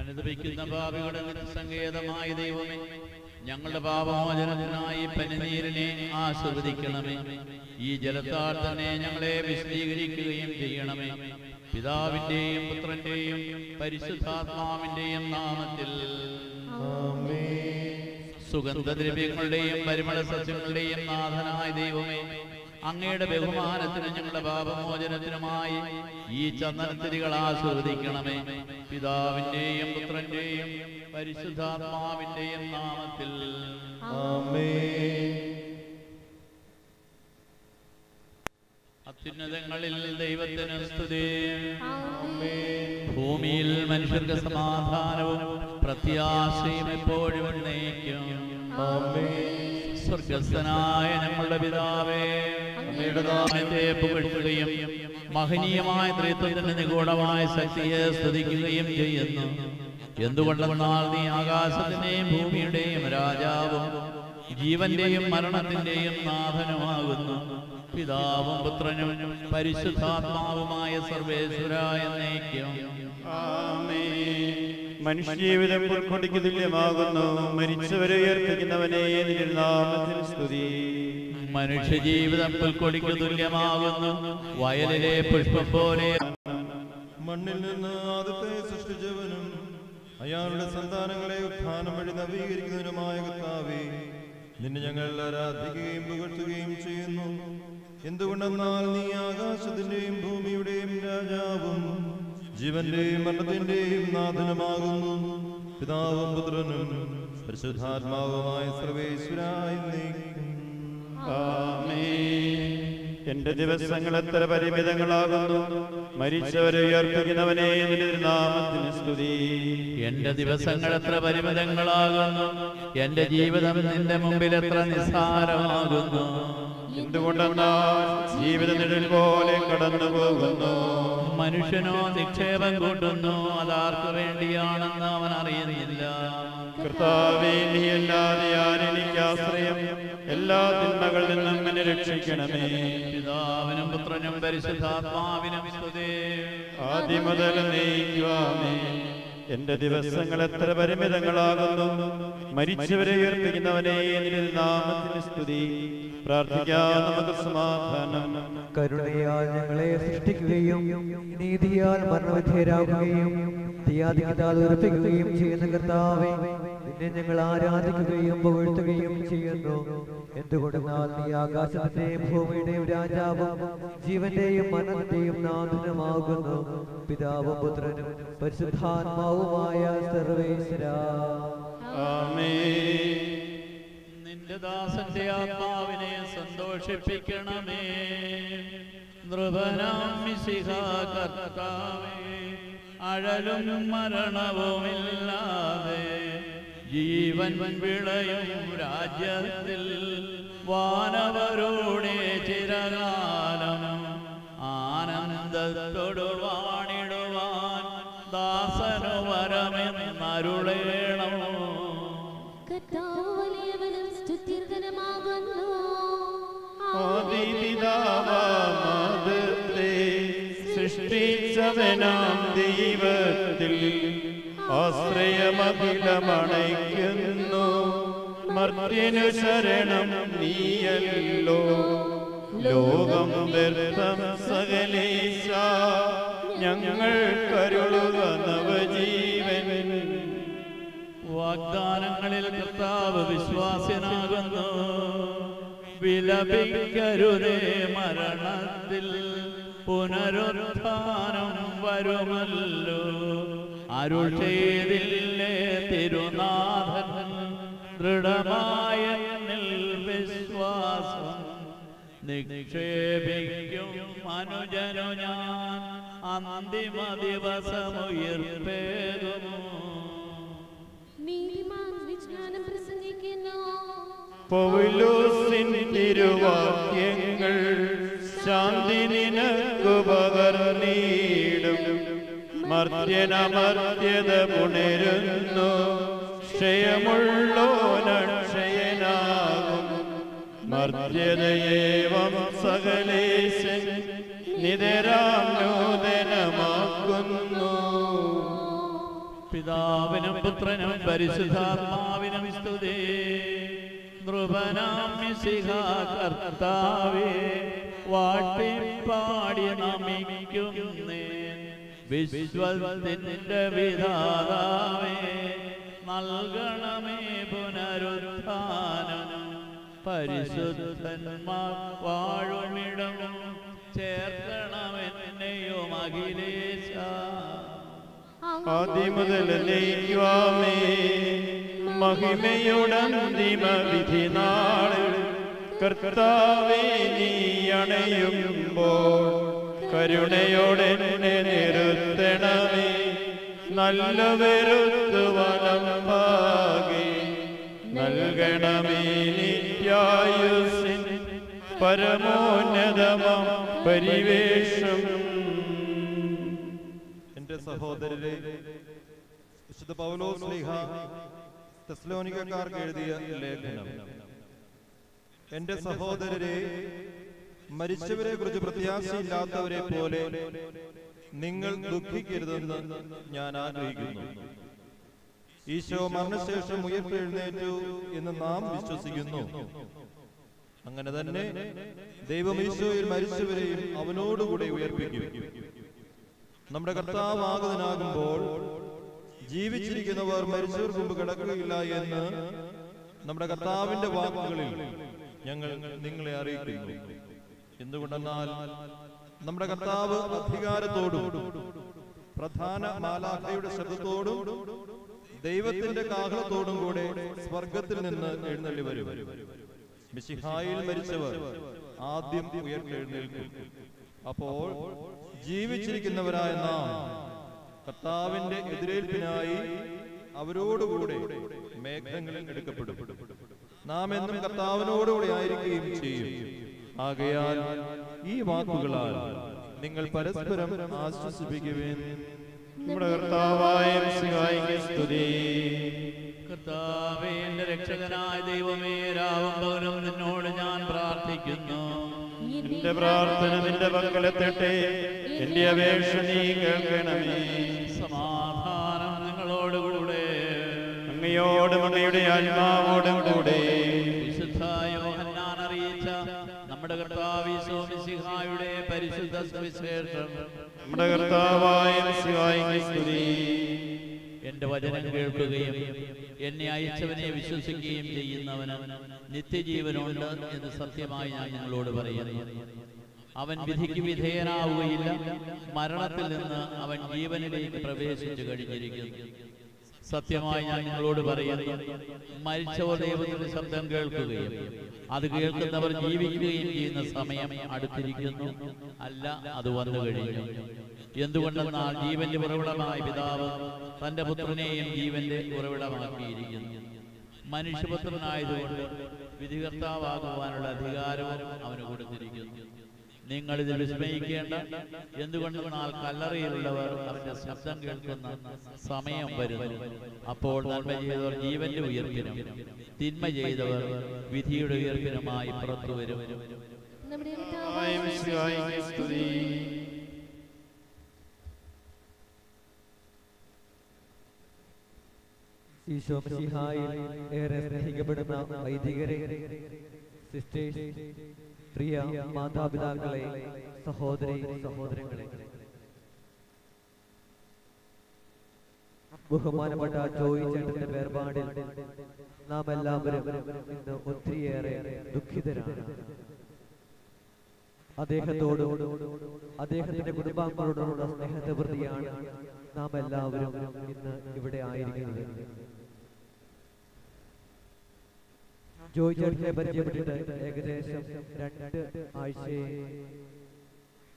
അനുദപിക്കുന്ന പാപികളുടെ സങ്കേതമായ ദൈവമേ, ഞങ്ങളുടെ പാപമോചനത്തിനായി പനിനീരിനെ ആസ്വദിക്കണമേ. ഈ ജലത്താൽ തന്നെ ഞങ്ങളെ വിശദീകരിക്കുകയും ചെയ്യണമേ. പിതാവിന്റെയും പുത്രന്റെയും പരിശുദ്ധാത്മാവിന്റെയും നാമത്തിൽ സുഗന്ധദ്രവ്യങ്ങളുടെയും പരിമളസസ്യങ്ങളുടെയും നാഥനായ ദൈവമേ, അങ്ങയുടെ ബഹുമാനത്തിനും ഞങ്ങളുടെ പാപമോചനത്തിനുമായി ഈ ചന്ദനത്തിരികൾ ആസ്വദിക്കണമേ. പിതാവിന്റെയും പുത്രന്റെയും പരിശുദ്ധാത്മാവിന്റെയും നാമത്തിൽ ആമേൻ. അത്യുന്നതങ്ങളിൽ ദൈവത്തിന് സ്തുതി. ഭൂമിയിൽ മനുഷ്യർക്ക് സമാധാനവും പ്രത്യാശയും എപ്പോഴും ഉന്നയിക്കും. സ്വർഗസ്ഥനായ നമ്മുടെ പിതാവേ, അങ്ങയുടെ പുകഴ്ത്തുകയും മഹനീയമായ ത്രിത്വത്തിന്റെ നിഗൂഢമായ ശക്തിയെ സ്തുതിക്കുകയും ചെയ്യുന്നു. എന്തുകൊണ്ടെന്നാൽ നീ ആകാശത്തിന്റെയും ഭൂമിയുടെയും രാജാവും ജീവന്റെയും മരണത്തിന്റെയും നാഥനുമാകുന്നു. പിതാവും പുത്രനും പരിശുദ്ധാത്മാവുമായ സർവേശ്വരായ നയിക്കും. മനുഷ്യജീവിതം ഉൾക്കൊണ്ടിക്ക് തുല്യമാകുന്നു. മരിച്ചവരെ ഉയർപ്പിക്കുന്നവനെ സ്തുതി. മനുഷ്യ ജീവിതം പുൽക്കൊടിക്ക് തുല്യമാകുന്നു. വയലിലെ പുഷ്പം പോലെ മണ്ണിൽ നിന്ന് ആദ്യത്തെ സൃഷ്ടിച്ചവനും അയാളുടെ സന്താനങ്ങളെ ഉത്ഥാനം വഴി നവീകരിക്കുന്നതിനുമായ കർത്താവേ, നിന്നെ ഞങ്ങൾ ആരാധിക്കുകയും പുകഴ്ത്തുകയും ചെയ്യുന്നു. എന്തുകൊണ്ടെന്നാൽ നീ ആകാശത്തിന്റെയും ഭൂമിയുടെയും രാജാവും ജീവന്റെയും മരണത്തിന്റെയും നാഥനുമാകുന്നു. പിതാവും പുത്രനും പരിശുദ്ധാത്മാവുമായ സർവേശ്വരായ നീക്കും. ആമേൻ. എന്റെ ദിവസങ്ങൾ എത്ര പരിമിതങ്ങളാകുന്നു, മരിച്ചവരെ ഉയർപ്പിക്കുന്നവനെ നാമത്തിന് സ്തുതി. എന്റെ ദിവസങ്ങൾ എത്ര പരിമിതങ്ങളാകുന്നു, എന്റെ ജീവിതം നിന്റെ മുമ്പിൽ എത്ര നിസ്സാരമാകുന്നു. എന്തുകൊണ്ടെന്നാൽ ജീവിത നിഴൽ പോലെ കടന്നു പോകുന്നു. മനുഷ്യനോ നിക്ഷേപം കൂട്ടുന്നു, അതാർക്കു വേണ്ടിയാണെന്ന് അവൻ അറിയുന്നില്ല. കർത്താവേ, നീ അല്ലാതെ ആരെനിക്ക് ആശ്രയം? എല്ലാ തിന്മകളിൽ നിന്നും എന്നെ രക്ഷിക്കണമേ. പിതാവിനും പുത്രനും പരിശുദ്ധാത്മാവിനും സ്തുതി, ആദ്യം മുതൽ നീക്കുവാമേ. എന്റെ ദിവസങ്ങൾ എത്ര പരിമിതങ്ങളാകുന്നു, മരിച്ചവരെ ഉയർപ്പിക്കുന്നവനെ നിന്റെ നാമത്തിന് സ്തുതി. പ്രാർത്ഥിക്കാൻ നമുക്ക് സമാധാനം. കരുണയാൽ ഞങ്ങളെ സൃഷ്ടിക്കുകയും നീതിയാൽ മരണവിധേയരാകുകയും ത്യാഗത്താൽ ഉയർപ്പിക്കുകയും ചെയ്യുന്ന കർത്താവേ, നിന്നെ ഞങ്ങൾ ആരാധിക്കുകയും പുകഴ്ത്തുകയും ചെയ്യുന്നു. എന്തുകൊണ്ടെന്നാൽ നീ ആകാശത്തിന്റെയും ഭൂമിയുടെയും രാജാവും ജീവന്റെയും മരണത്തിന്റെയും നാഥനുമാകുന്നു. പിതാവും പുത്രനും പരിശുദ്ധാത്മാവുമായ സർവേശ്വരാ. ആമേൻ. നിന്റെ ദാസന്റെ ആത്മാവിനെ സന്തോഷിപ്പിക്കണമേ. നൃപനാം മിശിഹ കർത്താവേ, അഴലും മരണവുമില്ലാതെ ജീവൻ വിളയും രാജ്യത്തിൽ വാനവരോടെ ചിരകാലം ആനന്ദത്തോടുവാണിടുവാൻ ദാസനു വരമെന്നരുളേണം. സൃഷ്ടിച്ചവനാം ദൈവത്തിൽ ആശ്രയമഖിലമണയ്ക്കുന്നു. മർത്യനു ശരണം നീയല്ലോ, ലോകം വ്യർത്ഥം സകലേശ. ഞങ്ങൾ കരുളുക നവജീവൻ. വാഗ്ദാനങ്ങളിൽ കർത്താവ് വിശ്വാസനാകുന്നു. വിലപിക്കരുതേ മരണത്തിൽ, പുനരുത്ഥാനം വരുമല്ലോ. അരുൾ ചെയ്തില്ലേ തിരുനാഥൻ, ദൃഢമായ വിശ്വാസം നിക്ഷേപിക്കും അനുജനു ഞാൻ. അന്തിമ ദിവസമുയർപ്പേകുമോ? പൗലോസിൻ തിരുവാക്യങ്ങൾ ശാന്തി നിനക്കു പകർന്നിടും. മർത്യനമർത്യത പുണരുന്നു, ക്ഷയമുള്ളോനക്ഷയനാകും. മർത്യതയേവം സകലേശൻ നിതരാം നൂതനമാക്കുന്നു. പിതാവിനും പുത്രനും പരിശുദ്ധാത്മാവിനും സ്തുതി. നൃപനാം മിശിഹ കർത്താവേ, വാഴ്ത്തിപ്പാടി നമിക്കുന്നേ. വിശ്വത്തിന്റെ വിധാതാവേ, നൽകണമേ പുനരുത്ഥാനം. പരിശുദ്ധന്മാർ വാഴുമിടം ചേർക്കണമെന്നെയും അഖിലേശ. ആദ്യം മുതൽ ലയിക്കുവാമേ. മഹിമയുടന്തിമ വിധി നാളിൽ കർത്താവേ, നീ അണയുമ്പോൾ കരുണയോടെ നിർത്തണമേ. നല്ല വെറുത്തുവനം പാകി നൽകണമേ നിത്യായുസ്സിൻ പരമോന്നതമം പരിവേഷം. എന്റെ സഹോദരരെ, വിശുദ്ധ പൗലോസ് ശ്ലീഹ തെസ്സലോനിക്കക്കാർക്ക് എഴുതിയ ലേഖനം. എന്റെ സഹോദരരെ, മരിച്ചവരെ കുറിച്ച് പ്രത്യാശയില്ലാത്തവരെ പോലെ നിങ്ങൾ ദുഃഖിക്കരുതെന്ന് ഞാൻ ആഗ്രഹിക്കുന്നു. ഈശോ മരണശേഷം ഉയർത്തെഴുന്നേറ്റു എന്ന് നാം വിശ്വസിക്കുന്നു. അങ്ങനെ തന്നെ ദൈവം ഈശോയിൽ മരിച്ചവരെയും അവനോടുകൂടെ ഉയർപ്പിക്കും. നമ്മുടെ കർത്താവ് ആഗതനാകുമ്പോൾ ജീവിച്ചിരിക്കുന്നവർ മരിച്ചവർക്ക് മുമ്പ് കിടക്കുകയില്ല എന്ന് നമ്മുടെ കർത്താവിന്റെ വാക്കുകളിൽ ഞങ്ങൾ നിങ്ങളെ അറിയിക്കുന്നു. എന്തുകൊണ്ടെന്നാൽ നമ്മുടെ കർത്താവ് അധികാരത്തോടും പ്രധാന മാലാഖയുടെ ശബ്ദത്തോടും ദൈവത്തിന്റെ കാഹളത്തോടും കൂടെ സ്വർഗത്തിൽ നിന്ന് എഴുന്നള്ളി വരും. മിശിഹായിൽ മരിച്ചവർ ആദ്യം ഉയർത്തെഴുന്നേൽക്കും. അപ്പോൾ ജീവിച്ചിരിക്കുന്നവരായ നാം കർത്താവിന്റെ എതിരേൽപ്പിനായി അവരോടുകൂടെ മേഘങ്ങളിൽ എടുക്കപ്പെടും. നാം എന്നും കർത്താവിനോടുകൂടെ ആയിരിക്കുകയും ചെയ്യും. ആകയാൽ ഈ വാക്കുകളാൽ നിങ്ങൾ പരസ്പരം ആശ്വസിപ്പിക്കുവേൻ. നമ്മുടെ കർത്താവായ മിശിഹായിക്ക് സ്തുതി. കർത്താവേ, എന്റെ രക്ഷകനായ ദൈവമേ, രാവും പകലും നിന്നോട് ഞാൻ പ്രാർത്ഥിക്കുന്നു. എന്റെ പ്രാർത്ഥന നിന്റെ പക്കലെത്തട്ടെ. എന്റെ അപേക്ഷ നീ കേൾക്കണമേ. സമാധാനം നിങ്ങളോടുകൂടെ, അങ്ങയോടും അങ്ങയുടെ ആത്മാവോടും കൂടെ. വിശുദ്ധ യോഹന്നാൻ അറിയിച്ച നമ്മുടെ കർത്താവ് ഈശോ മിശിഹായുടെ പരിശുദ്ധ സുവിശേഷം. നമ്മുടെ കർത്താവായ മിശിഹായിക്ക് സ്തുതി. എന്റെ വചനം കേൾക്കുകയും എന്നെ അയച്ചവനെ വിശ്വസിക്കുകയും ചെയ്യുന്നവന് നിത്യജീവനുണ്ട് എന്ന് സത്യമായി ഞാൻ നിങ്ങളോട് പറയുന്നു. അവൻ വിധിക്ക് വിധേയനാവുകയില്ല, മരണത്തിൽ നിന്ന് അവൻ ജീവനിലേക്ക് പ്രവേശിച്ചു കഴിഞ്ഞിരിക്കുന്നു. സത്യമായി ഞാൻ നിങ്ങളോട് പറയുന്നു, മരിച്ചവർ ദൈവത്തിന്റെ ശബ്ദം കേൾക്കുകയും അത് കേൾക്കുന്നവർ ജീവിക്കുകയും ചെയ്യുന്ന സമയം അടുത്തിരിക്കുന്നു. അല്ല, അത് വന്നു കഴിഞ്ഞു. എന്തുകൊണ്ടെന്നാൽ ജീവന്റെ ഉറവിടമായ പിതാവ് തന്റെ പുത്രനെയും ജീവന്റെ ഉറവിടമാക്കിയിരിക്കുന്നു. മനുഷ്യപുത്രനായതുകൊണ്ട് വിധികർത്താവാകുവാനുള്ള അധികാരവും അവന് കൊടുത്തിരിക്കുന്നു. നിങ്ങളിത് വിസ്മയിക്കേണ്ട. എന്തുകൊണ്ടെന്നാൽ കല്ലറയിലുള്ളവർ അവന്റെ ശബ്ദം കേൾക്കുന്ന സമയം വരുന്നു. അപ്പോൾ നന്മ ചെയ്തവർ ജീവന്റെ ഉയർപ്പിനും തിന്മ ചെയ്തവർ വിധിയുടെ ഉയർപ്പിനുമായി പുറത്തു വരും. ഈശോ മിശിഹായിൽ ഏറെ സ്നേഹിക്കപ്പെടുന്ന വൈദികരെ, സിസ്റ്റേഴ്സ്, പ്രിയ മാതാപിതാക്കളെ, സഹോദരി സഹോദരങ്ങളെ, ബഹുമാനപ്പെട്ട ജോയി ചേട്ടന്റെ വേർപാടിൽ നാം എല്ലാവരും ഇന്ന് ഒത്തിരിയേറെ ദുഃഖിതരാണ്. അദ്ദേഹത്തോട് അദ്ദേഹത്തിന്റെ കുടുംബാംഗങ്ങളോടുള്ള സ്നേഹത്തെ പ്രതിയാണ് നാം എല്ലാവരും ഇന്ന് ഇവിടെ ആയിരിക്കുന്നത്. ജോയി ചേട്ടനെ പരിചയപ്പെട്ടിട്ട് ഏകദേശം രണ്ട് ആഴ്ചയെ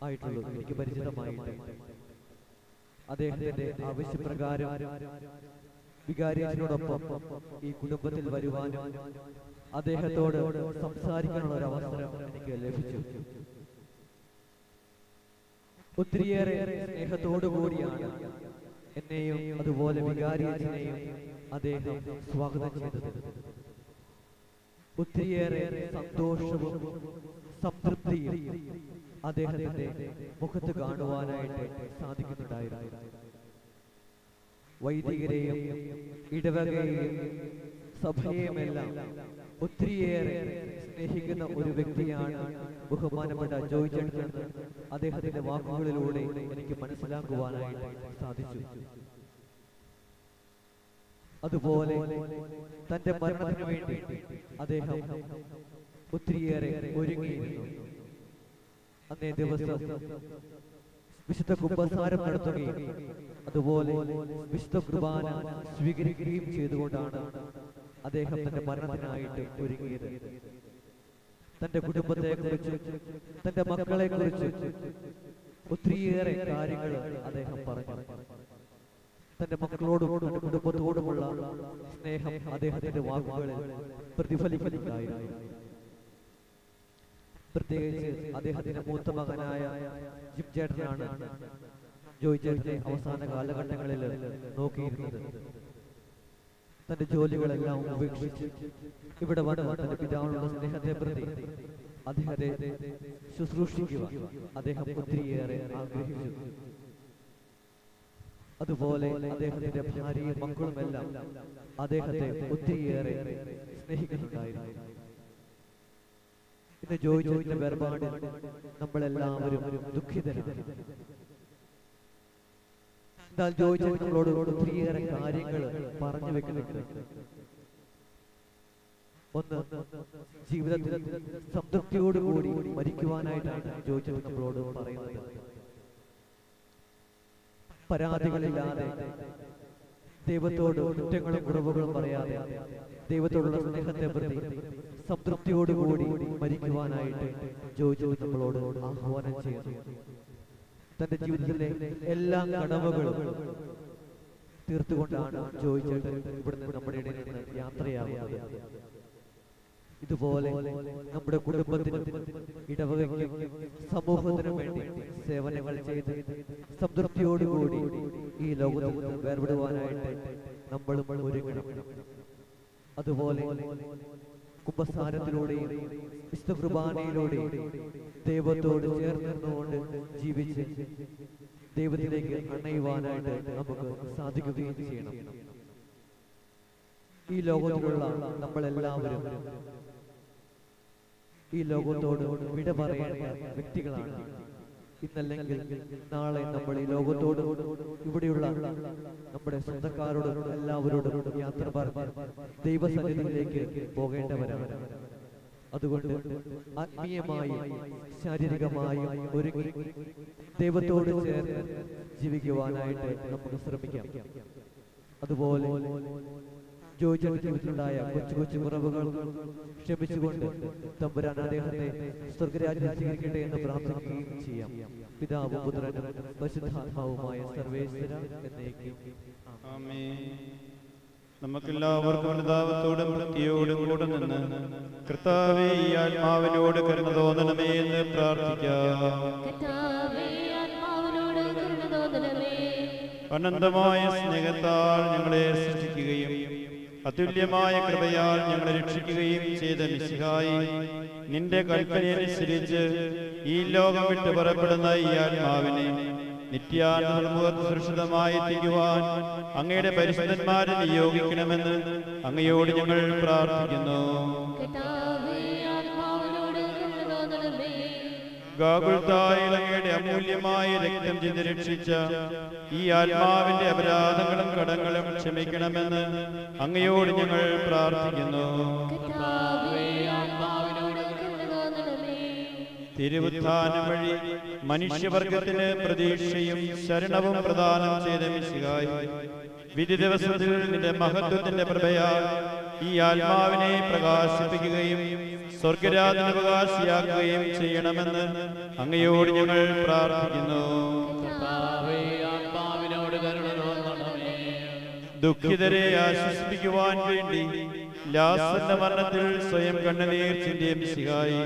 ആയിട്ടുള്ളൂ എനിക്ക് പരിചിതമായിട്ട്. അദ്ദേഹത്തിന്റെ ആവശ്യപ്രകാരം വികാരിയോടൊപ്പം ഈ കുടുംബത്തിൽ വരുവാനും അദ്ദേഹത്തോട് സംസാരിക്കാനുള്ള ഒരു അവസരം എനിക്ക് ലഭിച്ചു. ഒത്തിരിയേറെ സ്നേഹത്തോടുകൂടിയാണ് എന്നെയും അതുപോലെ വികാരിയെയും അദ്ദേഹം സ്വാഗതം ചെയ്തത്. ഒത്തിരിയേറെ സന്തോഷവും സംതൃപ്തിയും അദ്ദേഹത്തിന്റെ മുഖത്ത് കാണുവാനായിട്ട് സാധിക്കുന്നുണ്ടായിരുന്നു. വൈദികരെയും ഇടവകയെയും സഭയെയുമെല്ലാം ഒത്തിരിയേറെ സ്നേഹിക്കുന്ന ഒരു വ്യക്തിയാണ് ബഹുമാനപ്പെട്ട ജോയി ചേട്ടൻ. അദ്ദേഹത്തിന്റെ വാക്കുകളിലൂടെ എനിക്ക് മനസ്സിലാക്കുവാനായിട്ട് സാധിച്ചു. അതുപോലെ തന്റെ മരണത്തിന് വേണ്ടി അദ്ദേഹം ഒത്തിരിയേറെ ഒരുങ്ങിയിരുന്നു. അന്നേ ദിവസം വിശുദ്ധ കുമ്പസാരം നടത്തുകയും അതുപോലെ വിശുദ്ധ കുർബാന സ്വീകരിക്കുകയും ചെയ്തുകൊണ്ടാണ് അദ്ദേഹം തന്റെ മരണത്തിനായിട്ട് ഒരുങ്ങിയത്. തന്റെ കുടുംബത്തെ കുറിച്ച്, തന്റെ മക്കളെ കുറിച്ച് ഒത്തിരിയേറെ കാര്യങ്ങൾ അദ്ദേഹം പറഞ്ഞു. തന്റെ മക്കളോടും കുടുംബത്തോടുമുള്ള സ്നേഹം അദ്ദേഹത്തിന്റെ വാക്കുകളിൽ പ്രതിഫലിക്കുന്നുണ്ടായിരുന്നു. പ്രത്യേകിച്ച് അദ്ദേഹത്തിന്റെ മൂത്ത മകനായ ജിം ചേട്ടനാണ് ജോയി ചേട്ടനെ അവസാന കാലഘട്ടങ്ങളിൽ നോക്കിയിരുന്നത്. തന്റെ ജോലികളെല്ലാം ഉപേക്ഷിച്ച് ഇവിടെ വന്ന് തന്റെ പിതാവിനുള്ള സ്നേഹത്തെ പ്രതി അദ്ദേഹത്തെ ശുശ്രൂഷിക്കുക അദ്ദേഹം ഒത്തിരിയേറെ ആഗ്രഹിച്ചു. അതുപോലെ അദ്ദേഹത്തിന്റെ ഭാര്യയും മക്കളുമെല്ലാം അദ്ദേഹത്തെ ഒത്തിരിയേറെ സ്നേഹിക്കുന്നുണ്ടായിരുന്നു. ഇന്ന് ജോയ് ജോയിന്റെ വേർപാട് നമ്മളെല്ലാവരും ദുഃഖിതരാണ്. എന്നാൽ ജോയ് ജോയ് നമ്മളോട് ഒത്തിരിയേറെ കാര്യങ്ങൾ പറഞ്ഞു വെക്കുന്നുണ്ട്. ഒന്ന്, ജീവിതത്തിൽ സംതൃപ്തിയോടുകൂടി മരിക്കുവാനായിട്ടാണ് ജോയ് ജോയ് നമ്മളോട് പറയുന്നത്. പരാതികളില്ലാതെ, ദൈവത്തോട് കുറ്റങ്ങളും കുറവുകളും പറയാതെ, ദൈവത്തോടുള്ള സ്നേഹത്തെ പ്രതി സംതൃപ്തിയോടുകൂടി മരിക്കുവാനായിട്ട് ജോയ് ജോയ് നമ്മളോട് ആഹ്വാനം ചെയ്യുന്നു. തന്റെ ജീവിതത്തിലെ എല്ലാ കടമകളും തീർത്തുകൊണ്ടാണ് ജോയ് ജോയ് ഇവിടുന്ന് നമ്മുടെ ഇടയിൽ നിന്ന് യാത്രയാവുന്നത്. ഇതുപോലെ നമ്മുടെ കുടുംബത്തിനും ഇടവകയ്ക്കും സമൂഹത്തിനും വേണ്ടി സേവനങ്ങൾ ചെയ്ത് സംതൃപ്തിയോടുകൂടി ഈ ലോകത്തിൽ നിന്ന് വേർപെടുവാനായിട്ട് നമ്മളും ഒരുങ്ങണം. അതുപോലെ കുംഭസാരത്തിലൂടെയും വിശുദ്ധ കുർബാനയിലൂടെയും ദൈവത്തോട് ചേർന്നുകൊണ്ട് ജീവിച്ച് ദൈവത്തിലേക്ക് അണയുവാനായിട്ട് നമുക്ക് സാധിക്കുകയും ചെയ്യണം. ഈ ലോകത്തിലുള്ള നമ്മളെല്ലാവരും ഈ ലോകത്തോട് വിട പറയേണ്ട വ്യക്തികളാണ്. ഇന്നല്ലെങ്കിൽ നാളെ നമ്മൾ ഈ ലോകത്തോട്, ഇവിടെയുള്ള നമ്മുടെ സ്വന്തക്കാരോടും എല്ലാവരോടും യാത്ര പറഞ്ഞ് ദൈവസന്നിധിയിലേക്ക് പോകേണ്ടവരാണ്. അതുകൊണ്ട് ആത്മീയമായി, ശാരീരികമായി ഒരുങ്ങി ദൈവത്തോട് ചേർന്ന് ജീവിക്കുവാനായിട്ട് നമുക്ക് ശ്രമിക്കാം. അതുപോലെ ജോയ് ജോയ് ജീവിതത്തിലുണ്ടായ കൊച്ചു കൊച്ചു കുറവുകൾ ക്ഷമിച്ചുകൊണ്ട് തമ്പുരാൻ അദ്ദേഹത്തെ സ്വർഗരാജ്യം സ്വീകരിക്കട്ടെ എന്ന് പ്രാർത്ഥിക്കുകയും ചെയ്യാം. പിതാവും പുത്രനും പരിശുദ്ധാത്മാവുമായ സർവേശ്വര എന്നേക്കും ആമേൻ. നമുക്കെല്ലാവർക്കും അനുതാപത്തോടും ഭക്തിയോടും കൂടെ നിന്ന് കർത്താവേ ഈ ആത്മാവിനോട് കരുണ തോന്നണമേ എന്ന് പ്രാർത്ഥിക്കാം. അനന്തമായ സ്നേഹത്താൽ ഞങ്ങളെ സൃഷ്ടിക്കുകയും അതുല്യമായ കൃപയാൽ ഞങ്ങളെ രക്ഷിക്കുകയും ചെയ്ത മിശിഹായി, നിന്റെ കൽപ്പനയനുസരിച്ച് ഈ ലോകം വിട്ട് പുറപ്പെടുന്ന ഈ ആത്മാവിനെ നിത്യാനന്ദമുഖത്ത് സുരക്ഷിതമായി തിരുവാൻ അങ്ങയുടെ പരിശുദ്ധന്മാരെ നിയോഗിക്കണമെന്ന് അങ്ങയോട് ഞങ്ങൾ പ്രാർത്ഥിക്കുന്നു. ഗാഗുൽത്തായിൽ അങ്ങയുടെ അമൂല്യമായ രക്തം ചിന്തി രക്ഷിച്ച ഈ ആത്മാവിന്റെ അപരാധങ്ങളും കടങ്ങളും ക്ഷമിക്കണമെന്ന് അങ്ങയോട് ഞങ്ങൾ പ്രാർത്ഥിക്കുന്നു. തിരുവുത്ഥാനം വഴി മനുഷ്യവർഗത്തിന് പ്രതീക്ഷയും ശരണവും പ്രദാനം ചെയ്ത മിശിഹായി, വിധി ദിവസത്തിൽ നിന്റെ മഹത്വത്തിന്റെ പ്രഭയാൽ ഈ ആത്മാവിനെ പ്രകാശിപ്പിക്കുകയും സ്വർഗരാജ്യം അവകാശിയാക്കുകയും ചെയ്യണമെന്ന് അങ്ങയോട് ഞങ്ങൾ പ്രാർത്ഥിക്കുന്നു. ദുഃഖിതരെ ആശ്വസിപ്പിക്കുവാൻ വേണ്ടി ലാസന്റെ മരണത്തിൽ സ്വയം കണ്ണുനീർ ചിന്തിയ മിശിഹായി,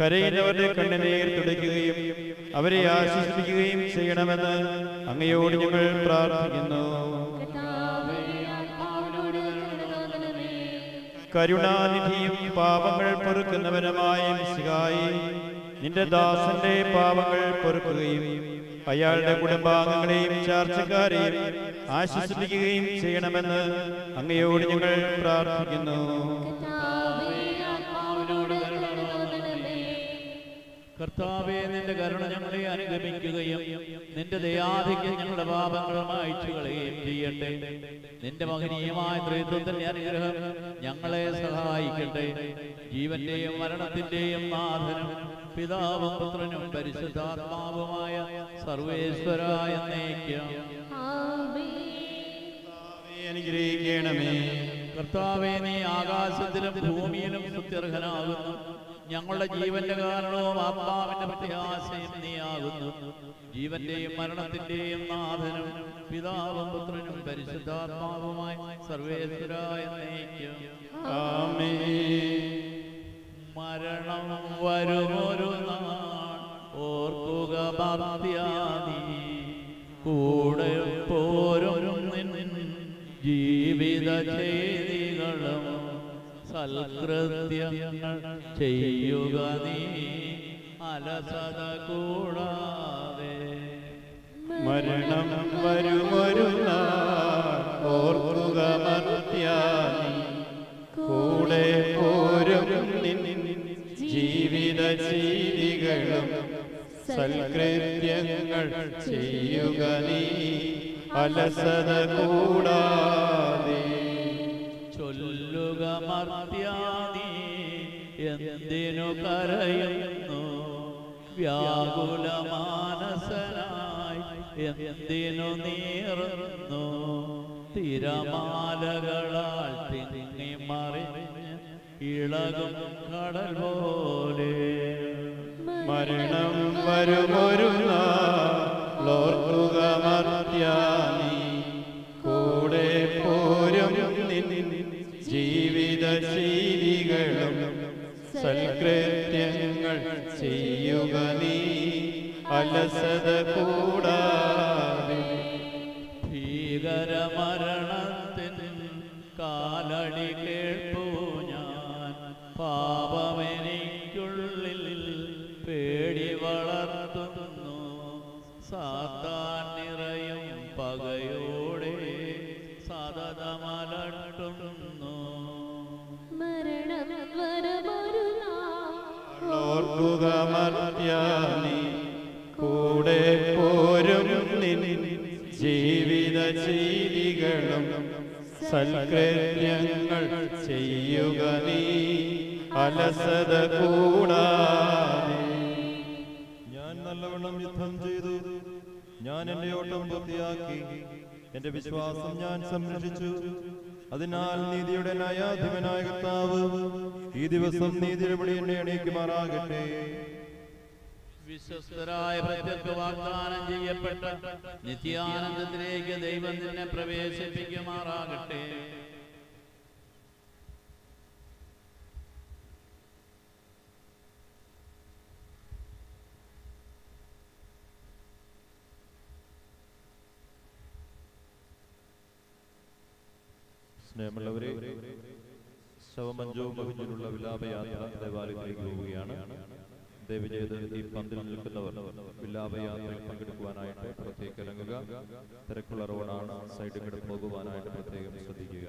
കരയിലവരുടെ കണ്ണുനീർ തുടയ്ക്കുകയും അവരെ ആശ്വസിപ്പിക്കുകയും ചെയ്യണമെന്ന് അങ്ങയോട് ഞങ്ങൾ പ്രാർത്ഥിക്കുന്നു. കരുണാനിധിയും പാപങ്ങൾ പൊറുക്കുന്നവനുമായ മിശിഹായി, നിന്റെ ദാസന്റെ പാപങ്ങൾ പൊറുക്കുകയും അയാളുടെ കുടുംബാംഗങ്ങളെയും ചാർച്ചക്കാരെയും ആശ്വസിപ്പിക്കുകയും ചെയ്യണമെന്ന് അങ്ങയോട് ഞങ്ങൾ പ്രാർത്ഥിക്കുന്നു. കർത്താവേ, നിന്റെ കരുണ ഞങ്ങളെ അനുഗമിക്കുകയും നിന്റെ ദയാധിക്യം ഞങ്ങളുടെ പാപങ്ങൾ മായ്ച്ചു കളയുകയും ചെയ്യട്ടെ. നിന്റെ മഹനീയമായ ത്രിത്വത്തിന്റെ അനുഗ്രഹം ഞങ്ങളെ സഹായിക്കട്ടെ. ജീവന്റെയും മരണത്തിന്റെയും നാഥനും പിതാവും പുത്രനും പരിശുദ്ധാത്മാവുമായ സർവേശ്വരായ എന്നേക്കും അനുഗ്രഹിക്കണമേ. കർത്താവേ, നീ ആകാശത്തിലും ഭൂമിയിലും സ്തുത്യർഹനാകുന്നു. ഞങ്ങളുടെ ജീവന്റെ കാരണവും ആത്മാവിന്റെ പ്രത്യാശയും നീയാകുന്നു. ജീവന്റെയും മരണത്തിന്റെയും നാഥനും പിതാവും പുത്രനും പരിശുദ്ധാത്മാവുമായ സർവേശ്വരായ എന്നേക്കും ആമേൻ. മരണം വരുമൊരു നാൾ ഓർക്കുക ഭക്തിയാദി, കൂടെ പോരും ജീവിത ചെയ്തികളും സൽകൃത്യങ്ങൾ ചെയ്യുക നീ അലസത കൂടാതെ. മരണം വരുമൊരു നാൾ ഓർക്കുക ഭക്തിയാദി, കൂടെ പോരും ജീവിത ചെയ്യുകനീ അലസത കൂടാതെ ചൊല്ലുക മർത്യാദി എന്തിനു കരയുന്നു വ്യാകുല മാനസനായി എന്തിനു നീറുന്നു തിരമാലകളാൽ തിങ്ങി മറിഞ്ഞ് ഇളകും കടൽ പോലെ മരണം വരുമൊരു ലോർത്തുക മർത്യാനി കൂടെ പോരും നിൻ ജീവിതശീലികളും സൽകൃത്യങ്ങൾ ചെയ്യുക നീ അലസത കൂടാതെ ഭീകരമരണത്തിൻ കാലടി കേൾപ്പൂ ഞാൻ പാപമെനിക്കുള്ളിൽ പേടി വളർത്തുന്നു സാത്താൻ നിറയും പകയോടെ സതതമലട്ടുന്നു മരണം വരമൊരു നാളോർക്കുക മർത്യാനി കൂടെ പോരും നിൻ ജീവിതശീലികളും സൽകൃത്യങ്ങൾ ചെയ്യുക നീ അലസത കൂടാതെ. ഞാൻ നല്ലവണ്ണം യുദ്ധം ചെയ്തു, ഞാൻ എൻ്റെ ഓട്ടം പൂർത്തിയാക്കി, എൻ്റെ വിശ്വാസം ഞാൻ സംരക്ഷിച്ചു. അതിനാൽ നീതിയുടെ ന്യായാധിപനായ കർത്താവ് ഈ ദിവസം നീതിയുടെ വഴി എന്നെ എണീക്കുമാറാകട്ടെ. വിശ്വസ്തരായ പ്രത്യക്ഷ വാഗ്ദാനം ചെയ്യപ്പെട്ട നിത്യാനന്ദത്തിലേക്ക് ദൈവം നിന്നെ പ്രവേശിപ്പിക്കുമാറാകട്ടെ. സ്നേഹമുള്ളവരെ, ശവമഞ്ചവും മഹിഞ്ഞിലുള്ള വിലാപയാത്ര ദേവാലയത്തിലേക്ക് പോവുകയാണ്. ദൈവജയത് ഈ പന്തിൽ നിൽക്കുന്നവർ വിലാപയാത്രയിൽ പങ്കെടുക്കുവാനായിട്ട് പ്രത്യേകം ഇറങ്ങുക. തിരക്കുള്ള റോഡാണ്, സൈഡിൽ കൂടെ പോകുവാനായിട്ട് പ്രത്യേകം ശ്രദ്ധിക്കുക.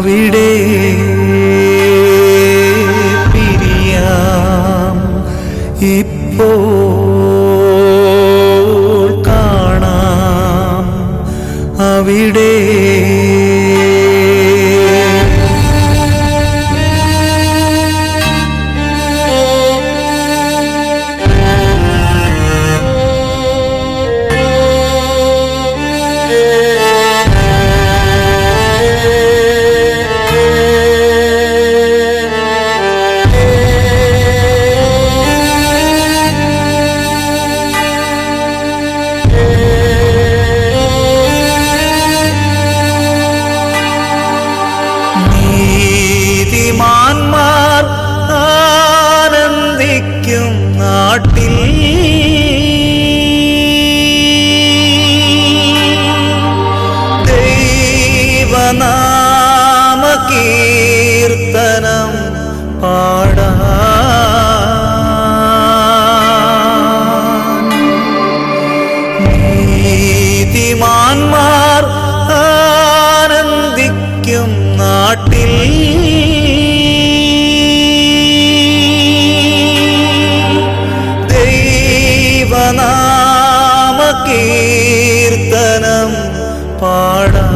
அவிடே பிரியாம் இப்போ காணாம் அவிடே நீதிமான்மார் ஆனந்திக்கும் நாட்டில் தெய்வநாம கீர்த்தனம் பாடா.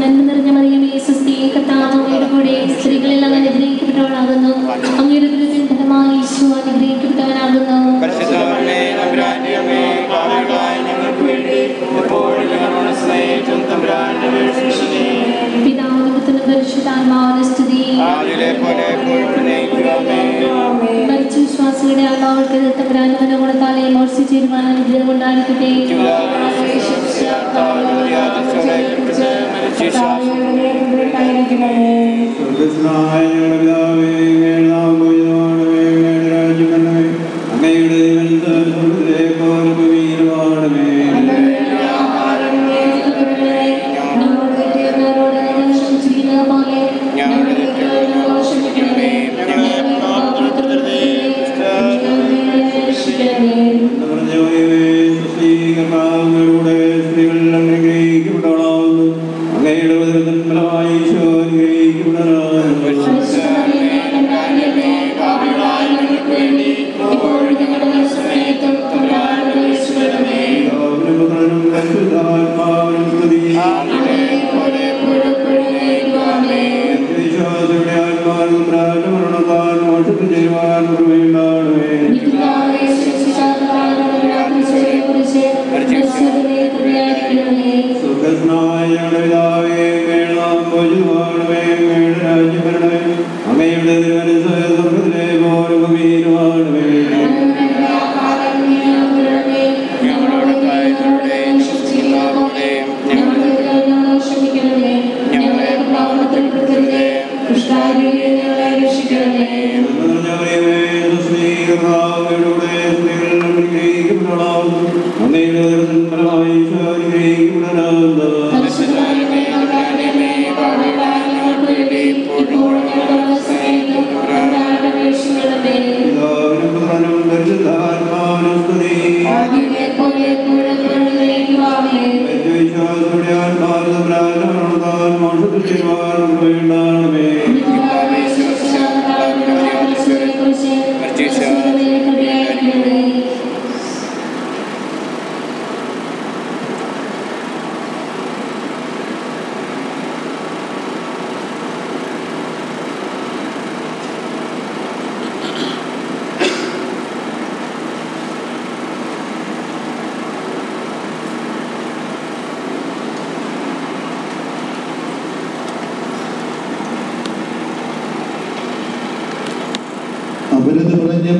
നന്മ നിറഞ്ഞ മറിയമേ സ്വസ്തിയേ കർത്താവ് കൂടെ സ്ത്രീകളെല്ലാം അനുഗ്രഹിക്കപ്പെട്ടവളാകുന്നു. അങ്ങയുടെ ദുരിതത്തിൻ ഫലമായി യേശു അനുഗ്രഹിക്കപ്പെട്ടവനാകുന്നു. പിതാവിനും പുത്രനും പരിശുദ്ധാത്മാവിനും സ്തുതി. മരിച്ച വിശ്വാസികളുടെ ആത്മാവൾക്ക് തമ്പുരാന്റെ വരവുകൊടുത്താലേ മോർച്ച ചേരുവാൻ അനുഗ്രഹം ഉണ്ടായിരിക്കട്ടെ.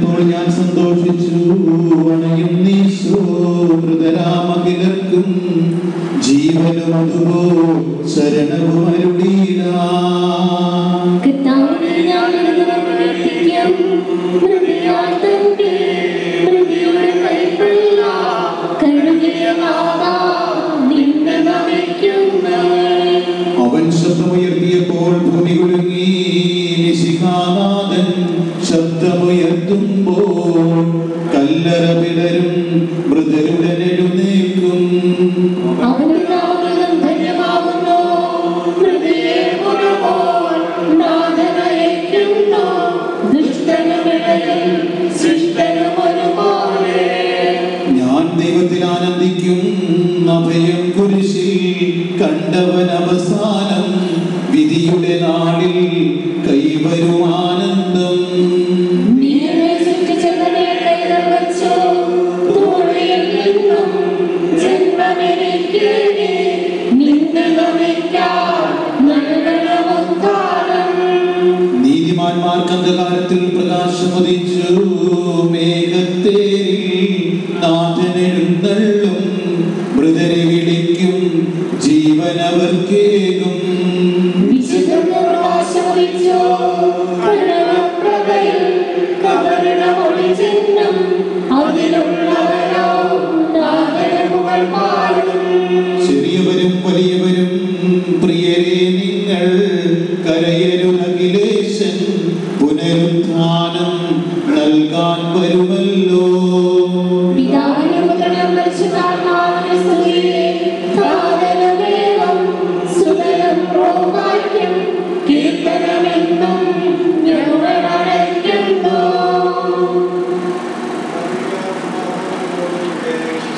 അപ്പോൾ ഞാൻ സന്തോഷിച്ചു അണയും നീശോ മൃതരാമകിലർക്കും ജീവനും അതുവോ ശരണവും അരുളീല. അവൻ ശബ്ദമുയർത്തിയ പോൾ ഭൂമി കുലുങ്ങി. നിശികാനാഥൻ ശബ്ദമുയർത്തുമ്പോൾ കല്ലറ വിടരും മൃതരുടൻ എഴുന്നേൽക്കും. ഞാൻ ദൈവത്തിൽ ആനന്ദിക്കും. അഭയം കുരിശിൽ കണ്ടവൻ അവസാനം വിധിയുടെ നാളിൽ കൈവരും ആനന്ദം. നീതിമാന്മാർക്ക് അന്ധകാരത്തിൽ പ്രകാശമൊതിച്ചു. മേഘത്തേരിൽ നാഥനെഴുന്നള്ളും. മൃതരെ വിളിക്കും. ജീവനവർക്കേകും. ചെറിയവരും വലിയവരും പ്രിയരെ നിങ്ങൾ കരയരുണകിലേശൻ പുനരുത്ഥാനം നൽകാൻ വരുമല്ലോ.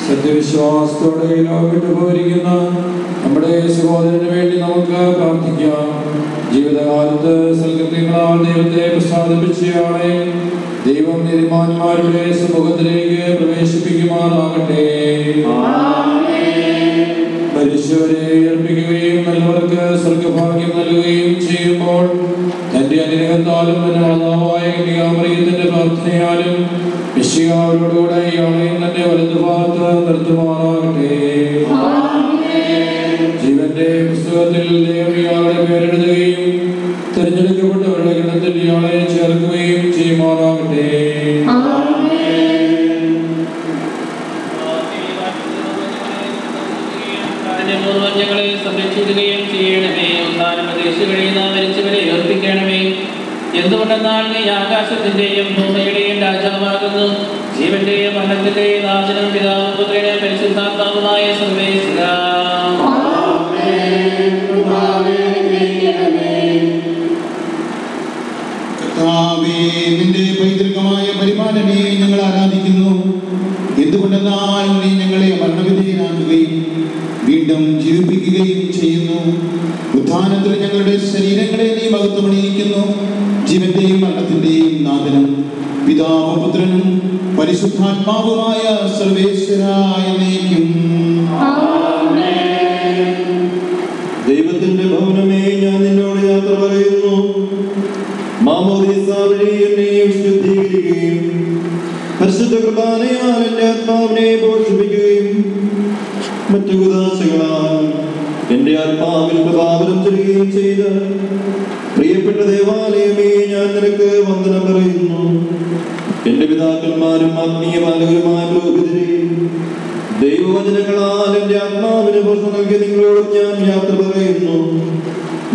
സത്യവിശ്വാസത്തോടെ ലോകത്ത് പോയിരിക്കുന്ന നമ്മുടെ സഹോദരന് വേണ്ടി നമുക്ക് പ്രാർത്ഥിക്കാം. ജീവിതകാലത്ത് സൽകൃത്യങ്ങളാൽ ദൈവത്തെ പ്രസാദിപ്പിച്ചയാളെ ദൈവം നീതിമാന്മാരുടെ സമൂഹത്തിലേക്ക് പ്രവേശിപ്പിക്കുമാറാകട്ടെ. പരിശുവരെ ഏൽപ്പിക്കുകയും നല്ലവർക്ക് സ്വർഗഭാഗ്യം നൽകുകയും ചെയ്യുമ്പോൾ തന്റെ അനുഗ്രഹത്താലും തന്റെ മാതാവായ കന്യകാമറിയത്തിന്റെ പ്രാർത്ഥനയാലും വിശികാവരോടുകൂടെ ഇയാളെയും തന്റെ വലതുഭാഗത്ത് നിർത്തുമാറാകട്ടെ. ജീവന്റെ പുസ്തകത്തിൽ ദൈവം ഇയാളുടെ പേരെഴുതുകയും തിരഞ്ഞെടുക്കപ്പെട്ടവരുടെ ഗണത്തിൽ ഇയാളെ ചേർക്കുകയും ചെയ്യുമാറാകട്ടെ. ങ്ങളെ സംരക്ഷിക്കുകയും ചെയ്യണമേ. ഒന്നാനും പ്രതീക്ഷകളെ നാം മരിച്ചവരെ ഏൽപ്പിക്കണമേ. എന്തുകൊണ്ടെന്നാൽ നീ ആകാശത്തിന്റെയും ഭൂമിയുടെയും രാജാവാകുന്നു. ജീവന്റെയും മരണത്തിന്റെയും നാശനം പിതാവ് പുത്രനെ പരിശുദ്ധാത്മാവുമായ പൈതൃകമായ പരിപാലനേ ഞങ്ങൾ ആരാധിക്കുന്നു. എന്തുകൊണ്ടെന്നാൽ നീ ഞങ്ങളെ മരണവിധേയനാക്കുകയും വീണ്ടും ജീവിപ്പിക്കുകയും ചെയ്യുന്നു. ഉത്ഥാനത്തിൽ ഞങ്ങളുടെ ശരീരങ്ങളെ നീ മഹത്വമണിയിക്കുന്നു. ജീവന്റെയും മരണത്തിന്റെയും നാഥനും പിതാവും പുത്രനും പരിശുദ്ധാത്മാവുമായ സർവേശ്വരായ നീക്കും. ദൈവത്തിന്റെ ഭവനമേ, ഞാൻ നിന്നോട് യാത്ര പറയുന്നു. മാമോദീസ വഴി എന്നെ ശുദ്ധീകരിക്കുകയും പരിശുദ്ധ കുർബാനയാൽ എന്റെ ആത്മാവിനെ പോഷിപ്പിക്കുകയും മറ്റു കുദാശകളാൽ എന്റെ ആത്മാവിൽ പ്രഭാവനം ചെയ്യുകയും ചെയ്ത് പ്രിയപ്പെട്ട ദേവാലയമേ, ഞാൻ നിനക്ക് വന്ദനം പറയുന്നു. എന്റെ പിതാക്കന്മാരും ആത്മീയ ബാലകരുമായ പുരോഹിതരെ, ദൈവവചനങ്ങളാൽ എന്റെ ആത്മാവിന് പോഷണം നൽകി നിങ്ങളോട് ഞാൻ യാത്ര പറയുന്നു.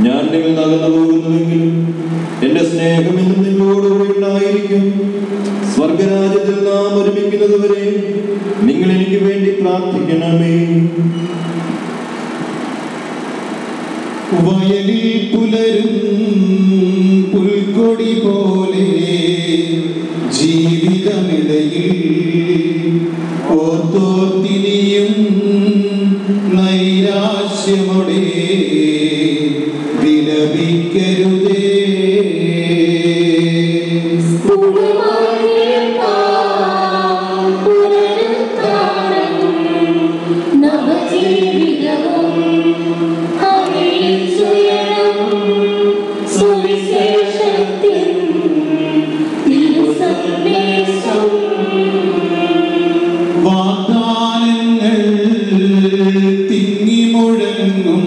ഞാൻ നിങ്ങൾ തകർന്നു പോകുന്നുവെങ്കിലും എന്റെ സ്നേഹം എന്നും നിങ്ങളോടുകൂടി ഉണ്ടായിരിക്കും. സ്വർഗരാജ്യത്തിൽ നാം ഒരുമിക്കുന്നത് വരെ നിങ്ങൾ എനിക്ക് വേണ്ടി പ്രാർത്ഥിക്കണമേ. വയലിൽ പുലരും പുൽക്കൊടി പോലെ ജീവിതമിടയിൽ ഓർത്തോർത്തിനിയും നൈരാശ്യമോടെ വിലപിക്കരുതേ. വാഗ്ദാനങ്ങൾ തിങ്ങി മുഴങ്ങും.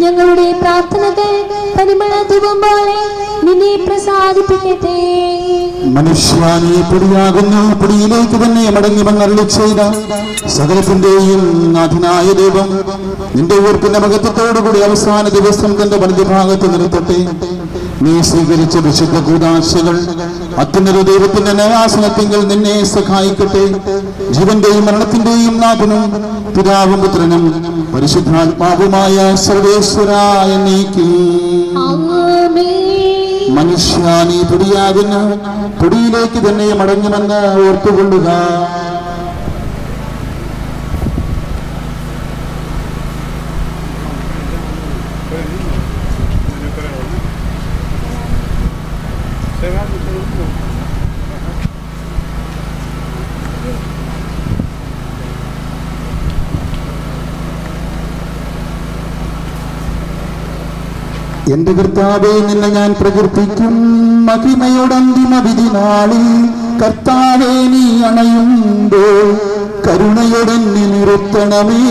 ഞങ്ങളുടെ പ്രാർത്ഥനകൾ പരിമള തൂകുമ്പോളെ നിന്നെ പ്രസാദിപ്പിക്കട്ടെ. മനുഷ്യനെ പൊടിയാകുന്ന പൊടിയിലേക്ക് തന്നെ മടങ്ങി വന്നരുളി ചെയ്ത സകലത്തിന്റെയും നാഥനായ ദൈവം നിന്റെ ഉയർപ്പിന്റെ മഹത്വത്തോടുകൂടി അവസാന ദിവസം തന്റെ വലതുഭാഗത്ത് നിർത്തട്ടെ. നീ സ്വീകരിച്ച വിശുദ്ധ കൂദാശകൾ അത്യുന്നത ദൈവത്തിന്റെ ന്യായാസനത്തിങ്കിൽ നിന്നെ സഹായിക്കട്ടെ. ജീവന്റെയും മരണത്തിന്റെയും നാഥനും പിതാവും പുത്രനും പരിശുദ്ധാത്മാവുമായ സർവേശ്വരാ എന്നേക്കും ആമേൻ. മനുഷ്യാനി പൊടിയാകുന്ന പൊടിയിലേക്ക് തന്നെ മടങ്ങുമെന്ന് ഓർത്തുകൊള്ളുക. എന്റെ കർത്താവേ, നിന്നെ ഞാൻ പ്രകീർത്തിക്കും. മഹിമയോടന്തിമ വിധി നാളിൽ കർത്താവേ നീ അണയുമ്പോൾ കരുണയോടെ നിനിർത്തണമേ.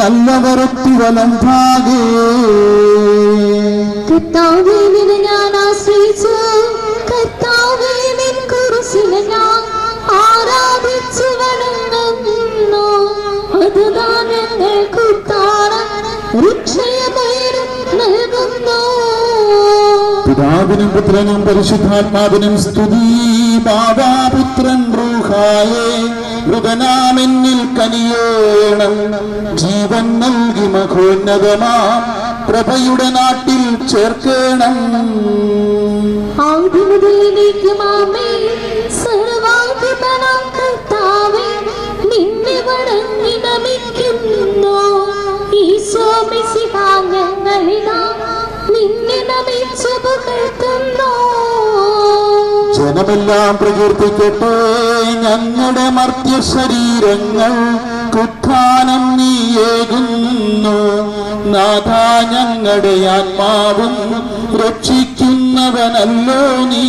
നല്ല വരത്തി വലം ഭാഗേ കർത്താവേ നിന്നെ ഞാൻ ആശ്രയിച്ചു. കർത്താവേ നിൻ കുരിശിനെ ഞാൻ ആരാധിച്ചു വണങ്ങുന്നു. അതുതാൻ ഞങ്ങൾക്ക് പിതാവിനും പുത്രനും പരിശുദ്ധാത്മാവിനും സ്തുതി. ബാബാ പുത്രൻ റൂഹായേ മൃഗനാമെന്നിൽ കനിയേണം. ജീവൻ നൽകി മഹോന്നതമാ പ്രഭയുടെ നാട്ടിൽ ചേർക്കണം. ജനമെല്ലാം പ്രകീർത്തിക്കട്ടെ. ഞങ്ങളുടെ മർത്യ ശരീരങ്ങൾ കുത്ഥാനം നീയേകുന്നു. നാഥ, ഞങ്ങളുടെ ആത്മാവും രക്ഷിക്കുന്നവനല്ലോ നീ.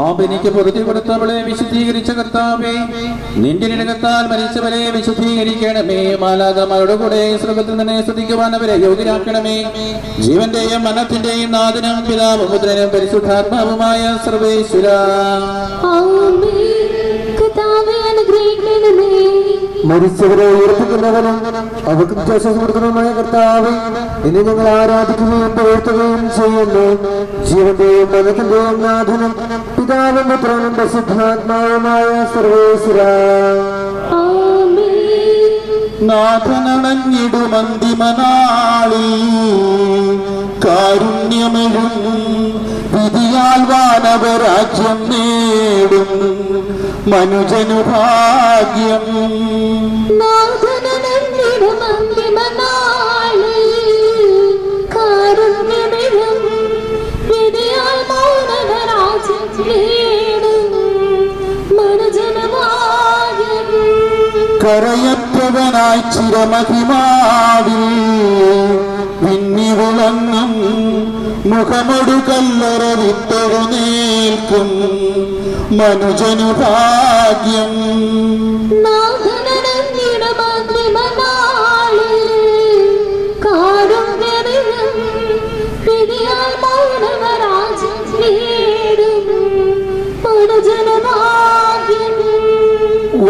പാപനിക്ക് പൊതുവെടുത്തവളെ വിശുദ്ധീകരിച്ച കർത്താവേ, നിന്റെ നിരകത്താൽ മരിച്ചവരെ വിശുദ്ധീകരിക്കണമേ. മാലാകമാരുടെ കൂടെ സ്വർഗ്ഗത്തിൽ നിന്നെ സ്തുതിക്കുവാൻ അവരെ യോഗ്യരാക്കണമേ. ജീവന്റെയും മരണത്തിന്റെയും നാഥനും പിതാവും പുത്രനും പരിശുദ്ധാത്മാവുമായ സർവേശ്വരാ മരിച്ചവരെ ഉയർപ്പിക്കുന്നവനും അവകൃത്യസമർദ്ദനമായ കർത്താവേ, എന്നെ ഞങ്ങൾ ആരാധിക്കുകയും പുകഴ്ത്തുകയും ചെയ്യുന്നു. ജീവന്റെയും മരണത്തിന്റെയും നാഥനും പിതാവും പുത്രനും പരിശുദ്ധാത്മാവുമായ സർവേശ്വരാ നാഥനണഞ്ഞിടുമന്തിമനാളി കാരുണ്യമെഴും വിധിയാൽ വാനവരാജ്യം നേടും മനുജനുഭാഗ്യം. നാഥനണഞ്ഞിടുമന്തി குறையற்றவனாய் சிரமகிமாவில்ன்னிகுலன்னும் முகமொடு கல்லறவிட்டொரு நீக்கும் மனுஜனு பாக்யம்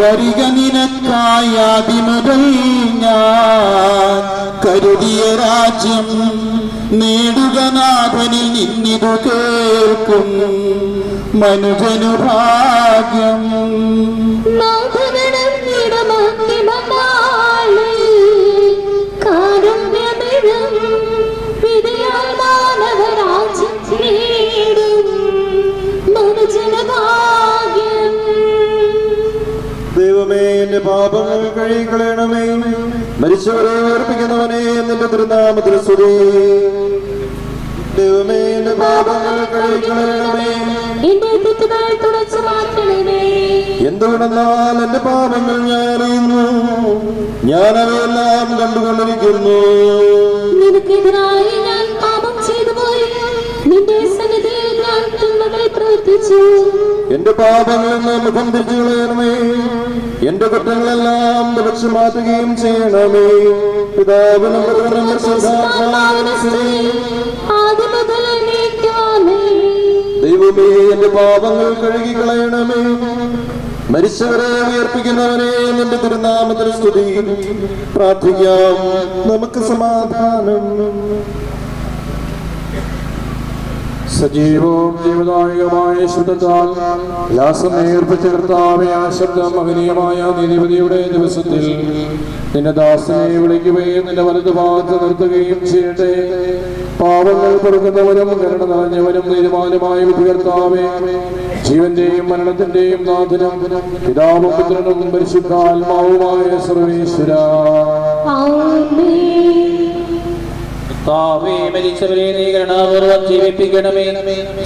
വരികനിനക്കായാതി മുതൽ ഞാൻ കരുതിയ രാജ്യം നേടുക നാഥനിൽ നിന്നിതു കേൾക്കും മനുജനു ഭാഗ്യം പാപങ്ങൾ കഴിക്കണമേ മരിച്ചവരെ ഓർപ്പിക്കുന്നവനെ നിന്റെ തിരുനാമത്തിൽ സ്തുതി ദൈവമേ എന്റെ പാപങ്ങൾ കഴിക്കണമേ എന്തുകൊണ്ടെന്നാൽ എന്റെ പാപങ്ങൾ ഞാൻ അറിയുന്നു ഞാൻ അവയെല്ലാം കണ്ടുകൊണ്ടിരിക്കുന്നു എന്റെ പാപങ്ങളിൽ നിന്ന് മുഖം തിരിച്ചു കളയണമേ എന്റെ കുറ്റങ്ങളെല്ലാം തുടച്ചു മാറ്റുകയും ചെയ്യണമേ പിതാവിനും ദൈവമേ എന്റെ പാപങ്ങൾ കഴുകി കളയണമേ മരിച്ചവരെ ഉയർപ്പിക്കുന്നവരെ നിന്റെ തിരുനാമത്തിൽ സ്തുതി പ്രാർത്ഥിക്കാം നമുക്ക് സമാധാനം സജീവവും ജീവദായകമായ ശുദ്ധത്താൽ ലാസം ഏർപ്പിച്ചെടുത്താവേ ആ ശബ്ദം മഹനീയമായ നീതിപതിയുടെ ദിവസത്തിൽ നിന്റെ ദാസനെ വിളിക്കുകയും നിന്റെ വലതുഭാഗത്ത് നിർത്തുകയും ചെയ്യട്ടെ. പാപങ്ങൾ പൊറുക്കുന്നവരും കരുണ നിറഞ്ഞവരും തീരുമാനമായി ഉയർത്താവേ. ജീവന്റെയും മരണത്തിന്റെയും നാഥനും പിതാവും പുത്രനും പരിശുദ്ധാത്മാവുമായ സർവേശ്വര മരിച്ചവരെ നീ കരുണാപൂർവം ജീവിപ്പിക്കണമേ.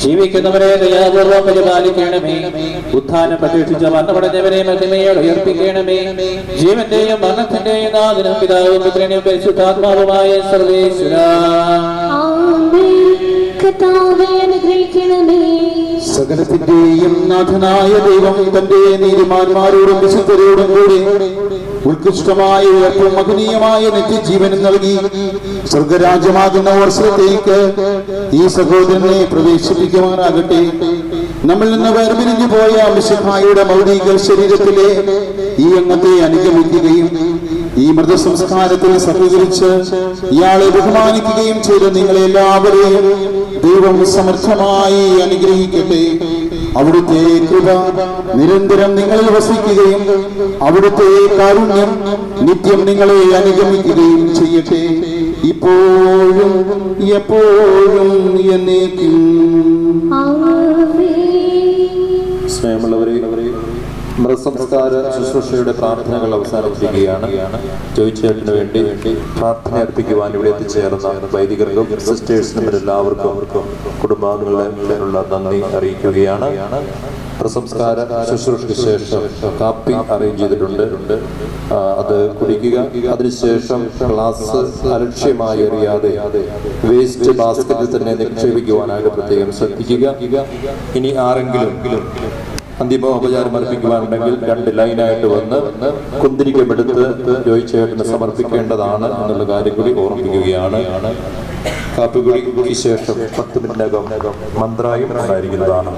ജീവിക്കുന്നവരെ ദയാപൂർവം പരിപാലിക്കണമേ. ഉത്ഥാനം പ്രതീക്ഷിച്ച മരണമടഞ്ഞവരെ മഹിമയോടെ ഉയർപ്പിക്കണമേ. ജീവന്റെയും മരണത്തിന്റെയും നാഥനും പിതാവും പുത്രനും പരിശുദ്ധാത്മാവുമായ സർവേശ്വരാ സകലത്തിന്റെയും നാഥനായ ദൈവം തന്റെ നീതിമാന്മാരോടും വിശുദ്ധരോടും കൂടി ഉത്കൃഷ്ടമായ ഉയർപ്പും മഹനീയമായ നിത്യജീവനും നൽകി സ്വർഗരാജ്യമാകുന്ന വർഷത്തേക്ക് ഈ സഹോദരനെ പ്രവേശിപ്പിക്കുവാനാകട്ടെ. നമ്മൾ നിന്ന് വേർപിരിഞ്ഞു പോയ മിശിഹായുടെ മൗലിക ശരീരത്തിലെ ഈ അംഗത്തെ അനുഗമിക്കുകയും ഈ മൃതസംസ്കാരത്തിൽ സഹകരിച്ച് ഇയാളെ ബഹുമാനിക്കുകയും ചെയ്ത് നിങ്ങളെല്ലാവരെയും ദൈവം സമർത്ഥമായി അനുഗ്രഹിക്കട്ടെ. അവിടുത്തെ കൃപ നിരന്തരം നിങ്ങളിൽ വസിക്കുകയും അവിടുത്തെ കാരുണ്യം നിത്യം നിങ്ങളെ അനുഗമിക്കുകയും ചെയ്യട്ടെ. ഇപ്പോഴും എപ്പോഴും എന്നേക്കും. സ്നേഹമുള്ളവരെ, മൃതസംസ്കാര ശുശ്രൂഷയുടെ പ്രാർത്ഥനകൾ അവസാനിപ്പിക്കുകയാണ്. ജോയിച്ചേട്ടന് വേണ്ടി പ്രാർത്ഥന അർപ്പിക്കുവാൻ ഇവിടെ എത്തിച്ചേർന്ന വൈദികർക്കും സിസ്റ്റേഴ്സിനും എല്ലാവർക്കും കുടുംബാംഗങ്ങളിലുള്ള നന്ദി അറിയിക്കുകയാണ്. മൃതസംസ്കാര ശുശ്രൂഷയ്ക്ക് ശേഷം കാപ്പി അറേഞ്ച് ചെയ്തിട്ടുണ്ട്. അത് കുടിക്കുക. അതിനുശേഷം ഗ്ലാസ് അലക്ഷ്യമായി എറിയാതെ വേസ്റ്റ് ബാസ്കറ്റിൽ തന്നെ നിക്ഷേപിക്കുവാനായിട്ട് പ്രത്യേകം ശ്രദ്ധിക്കുക. ഇനി ആരെങ്കിലും അന്തിമോപചാരം അർപ്പിക്കുവാനുണ്ടെങ്കിൽ രണ്ട് ലൈനായിട്ട് വന്ന് കുന്തിരിക്കമെടുത്ത് ജോയിച്ചേട്ടന് സമർപ്പിക്കേണ്ടതാണ് എന്നുള്ള കാര്യം കൂടി ഓർമ്മിപ്പിക്കുകയാണ്. കാപ്പിക്കുടിക്ക് ശേഷം പത്ത് മിനിറ്റിനകം മന്ത്രായും ഉണ്ടായിരിക്കുന്നതാണ്.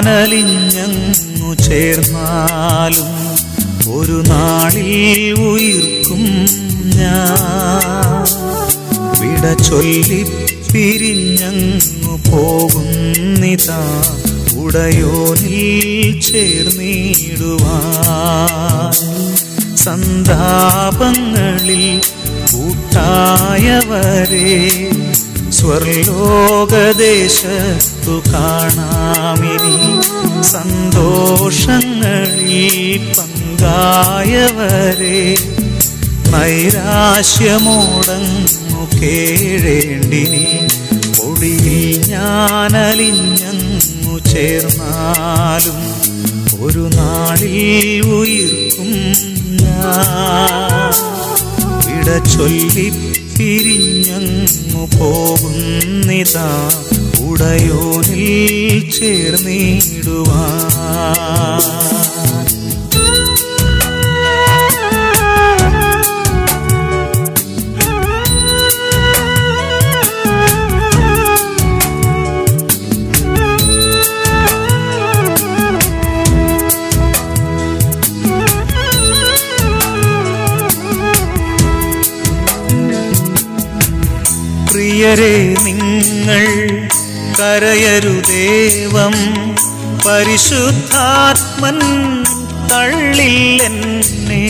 വാനലിഞ്ഞു ചേർന്നാലും ഒരു നാളിൽ ഉയിർക്കും ഞാൻ. വിട ചൊല്ലി പിരിഞ്ഞു പോകുന്നിതാ ഉടയോനിൽ ചേർന്നിടുവാൻ. സന്താപങ്ങളിൽ കൂട്ടായവരെ സ്വർലോകദേശത്തു കാണാമിനി. സന്തോഷങ്ങളിൽ പങ്കായവരെ നൈരാശ്യമോടങ്ങു കേഴേണ്ടിനി. പൊടിയിൽ ഞാനലിഞ്ഞു ചേർന്നാലും ഒരു നാളിൽ ഉയിർക്കും ഞാൻ. വിട ചൊല്ലി പിരിഞ്ഞു പോകുന്നിതാ ഉടയോനിൽ ചേർന്നിടുവാൻ. പ്രിയരെ നിങ്ങൾ കരയരുദേവം, പരിശുദ്ധാത്മൻ തള്ളില്ലെന്നെ.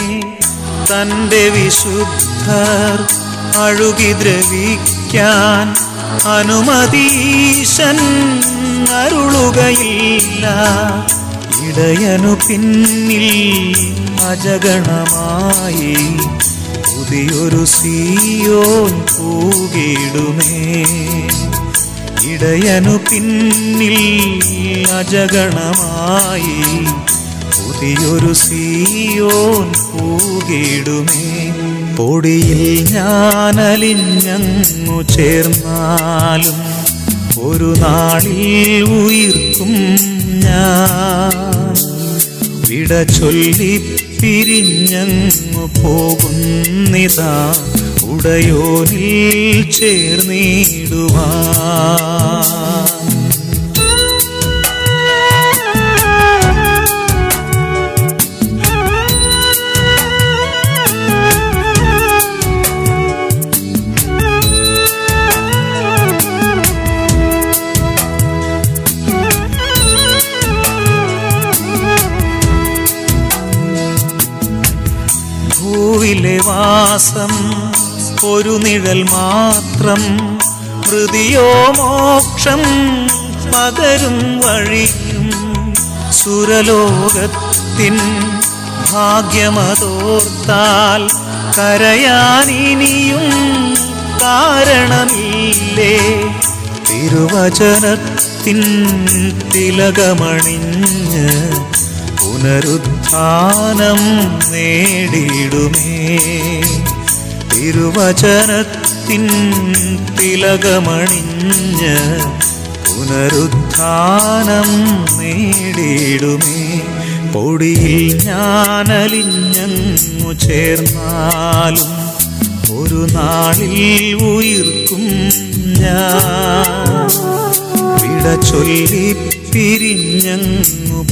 തൻ്റെ വിശുദ്ധർ അഴുകി ദ്രവിക്കാൻ അനുമതീശൻ അരുളുകയില്ല. ഇടയനു പിന്നിൽ അജഗണമായി പുതിയൊരു സീയോൻ പൂകിടുമേ. ഇടയനു പിന്നിൽ അജഗണമായി പുതിയൊരു സീയോൻ പൂകിടുമേ. പൊടിയിൽ ഞാനലിഞ്ഞു ചേർന്നാലും ഒരു നാളിൽ ഉയിർക്കും ഞാൻ. വിട ചൊല്ലി പിരിഞ്ഞു പോകുന്നിതാ ഉടയോനിൽ ചേർന്നിടുവാൻ. ഭൂവിലെ വാസം ഒരു നിഴൽ മാത്രം, ഹൃദയോ മോക്ഷം പകരും വഴിയും. സുരലോകത്തിൻ ഭാഗ്യമതോർത്താൽ കരയാനിനിയും കാരണമില്ലേ. തിരുവചനത്തിൻ തിലകമണിഞ്ഞ് പുനരുത്ഥാനം നേടിയിടുമേ. തിരുവചനത്തിൻ തിലകമണിഞ്ഞ് പുനരുത്ഥാനം നേടിയിടുമേ. പൊടിയിൽ ഞാനലിഞ്ഞു ചേർന്നാലും ഒരു നാളിൽ ഉയിർക്കും ഞാൻ. വിട ചൊല്ലി പിരിഞ്ഞു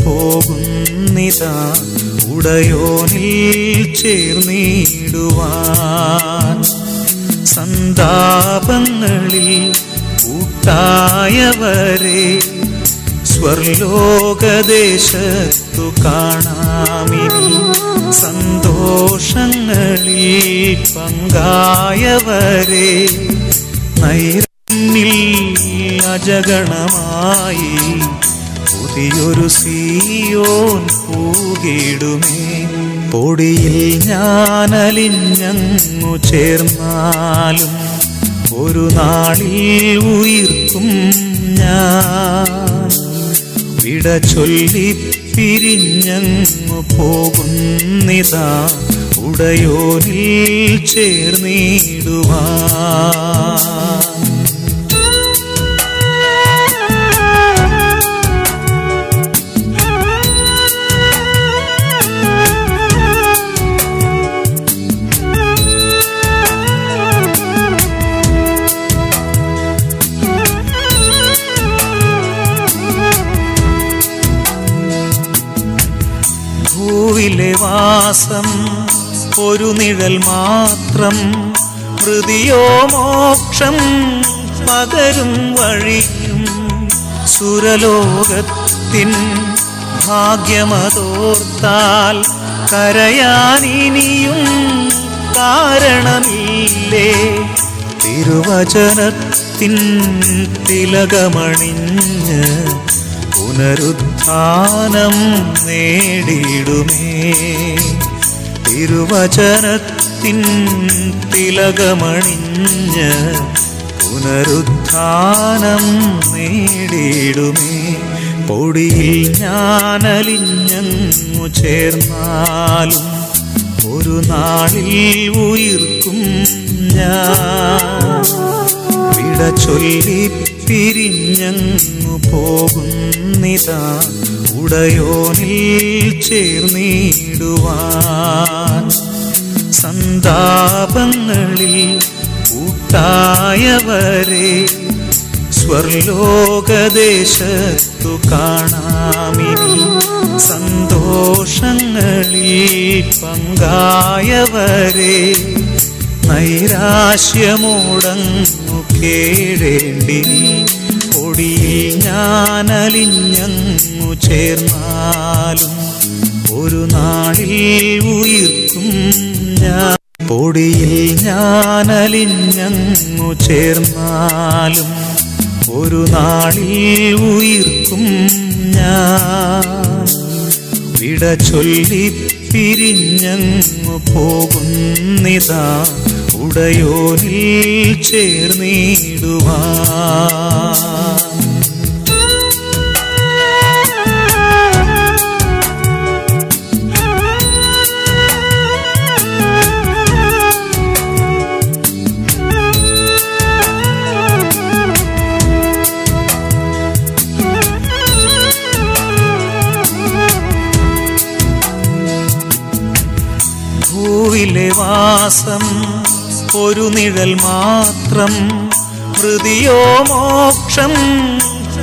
പോകുന്നിതാ ഉടയോനിൽ ചേർന്നിടുവാൻ. സന്താപങ്ങളിൽ കൂട്ടായവരെ സ്വർലോകദേശത്തു കാണാമിനി. സന്തോഷങ്ങളിൽ പങ്കായവരെ നൈരന്നിൽ അജഗണമായി പുതിയൊരു സീയോൻ പൂകിടുമേ. പൊടിയിൽ ഞാനലിഞ്ഞു ചേർന്നാലും ഒരു നാളിൽ ഉയിർക്കും ഞാൻ. വിട ചൊല്ലി പിരിഞ്ഞു പോകുന്നിതാ ഉടയോനിൽ ചേർന്നിടുവാൻ. പൂവിലെ വാസം ഒരു നിഴൽ മാത്രം ഹൃദയോ മോക്ഷം പകരും വഴിയും സുരലോകത്തിൻ ഭാഗ്യമതോർത്താൽ കരയാനിനിയും കാരണമില്ലേ തിരുവചനത്തിൻ തിലകമണിഞ്ഞ് പുനരുദ്ധാനം നേടിയിടുമേ തിരുവചനത്തിൻ തിലകമണിഞ്ഞ് പുനരുദ്ധാനം നേടിയിടുമേ പൊടിയിൽ ഞാനലിഞ്ഞു ചേർന്നാലും ഒരു നാളിൽ ഉയിർക്കും ഞാൻ വിട ചൊല്ലി പിരിഞ്ഞു പോകുന്നിതാ ഉടയോനിൽ ചേർന്നിടുവാൻ സന്താപങ്ങളിൽ കൂട്ടായവരെ സ്വർലോകദേശത്തു കാണാമിനി സന്തോഷങ്ങളിൽ പങ്കായവരെ നൈരാശ്യമോടങ്ങു കേഴേണ്ടിനി പൊടിയിൽ ഞാനലിഞ്ഞു ചേർന്നാലും ഒരു നാളിൽ ഉയിർക്കും ഞാൻ പൊടിയിൽ ഞാനലിഞ്ഞു ചേർന്നാലും ഒരു നാളിൽ ഉയിർക്കും ഞാൻ വിട ചൊല്ലി പിരിഞ്ഞു പോകുന്നിതാ ഉടയോനിൽ ചേർന്നിടുവാൻ വാസം ഒരു നിഴൽ മാത്രം ഹൃദയോ മോക്ഷം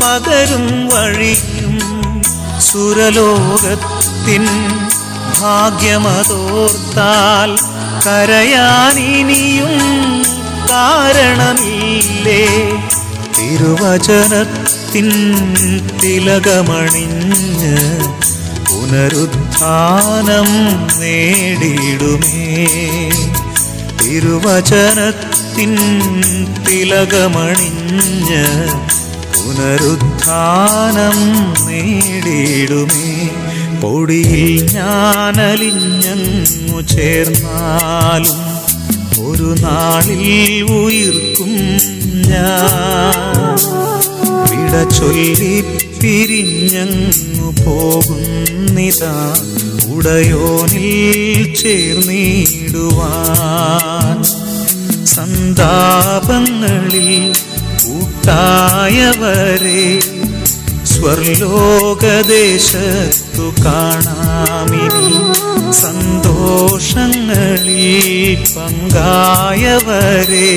പകരും വഴിയും സുരലോകത്തിൻ ഭാഗ്യമതോർത്താൽ കരയാനിനിയും കാരണമില്ലേ തിരുവചനത്തിൻ തിലകമണിഞ്ഞ് പുനരുദ്ധാനം നേടിയിടുമേ തിരുവചനത്തിൻ തിലകമണിഞ്ഞ് പുനരുദ്ധാനം നേടിയിടുമേ പൊടിയിൽ ഞാനലിഞ്ഞു ചേർന്നാലും ഒരു നാളിൽ ഉയിർക്കും ഞാൻ വിട ചൊല്ലി പിരിഞ്ഞു പോകുന്നിതാ ഉടയോനിൽ ചേർന്നിടുവാൻ സന്താപങ്ങളിൽ കൂട്ടായവരെ സ്വർലോകദേശത്തു കാണാമിനി സന്തോഷങ്ങളിൽ പങ്കായവരെ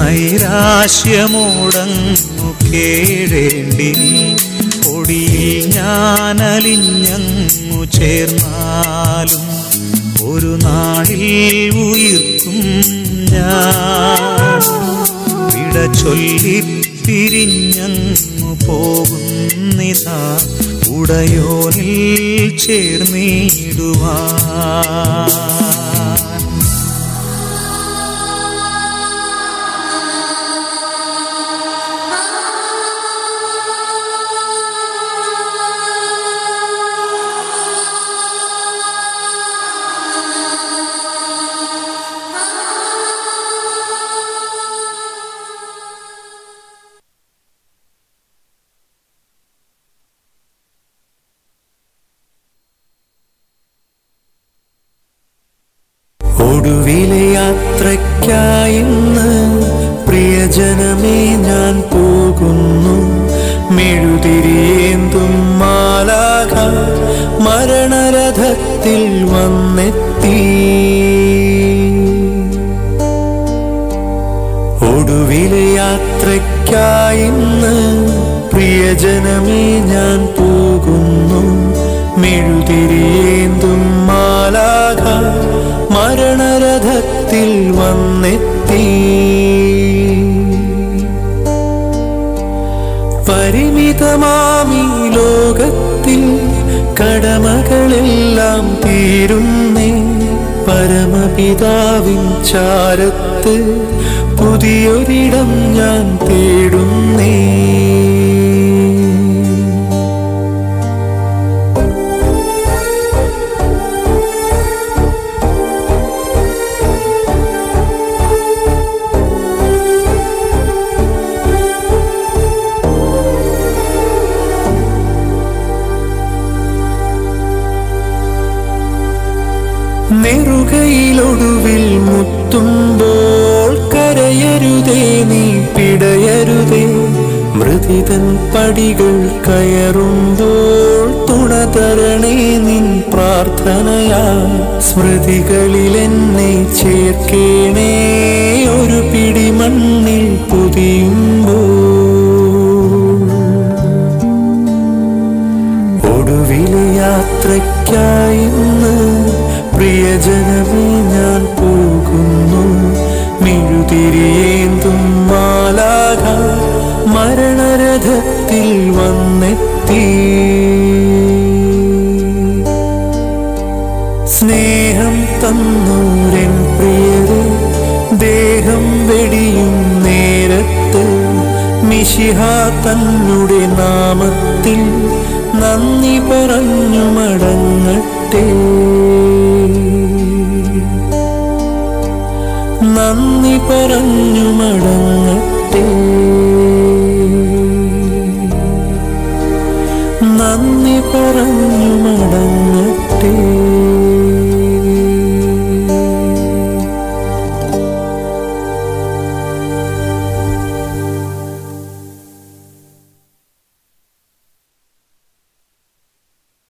നൈരാശ്യമോടങ്ങു കേഴേണ്ടിനി പൊടിയിൽ ഞാനലിഞ്ഞു ചേർന്നാലും ഒരു നാളിൽ ഉയിർക്കും ഞാൻ വിട ചൊല്ലി പിരിഞ്ഞു പോകുന്നിതാ ഉടയോനിൽ ചേർന്നിടുവാൻ. ഒടുവിലെ യാത്രയ്ക്കായിന്ന് പ്രിയജനമേ ഞാൻ പോകുന്നു മെഴുതിരിയേന്തും മാലാഖ മരണരഥത്തിൽ വന്നെത്തി. ഒടുവിലെ യാത്രയ്ക്കായിന്ന് പ്രിയജനമേ ഞാൻ പോകുന്നു മെഴുതി തിരിയേന്തും മാലാഖ മരണരഥത്തിൽ വന്നെത്തി. പരിമിതമാമി ലോകത്തിൽ കടമകളെല്ലാം തീരുന്നേ പരമപിതാവിൻ ചാരത്ത് പുതിയൊരിടം ഞാൻ തേടുന്നേ. നെറുകയിലൊടുവിൽ മുത്തുമ്പോൾ കരയരുതേ നീ പിടയരുതേ, മൃതിതൻ പടികൾ കയറുമ്പോൾ തുണതരണേ നിൻ പ്രാർത്ഥനയാ. സ്മൃതികളിലെന്നെ ചേർക്കേണേ ഒരു പിടി മണ്ണിൽ പൊതിയുമ്പോൾ. ഒടുവിലെ യാത്രയ്ക്കായിന്ന് പ്രിയജനമേ ഞാൻ പോകുന്നു. മിഴുതിരിയേന്തും മാലാഖ മരണരഥത്തിൽ വന്നെത്തി. സ്നേഹം തന്നൂരൻ പ്രിയരെ ദേഹം വെടിയും നേരത്ത് മിശിഹ തന്നുടെ നാമത്തിൽ നന്ദി പറഞ്ഞു മടങ്ങട്ടെ. നന്ദി പറ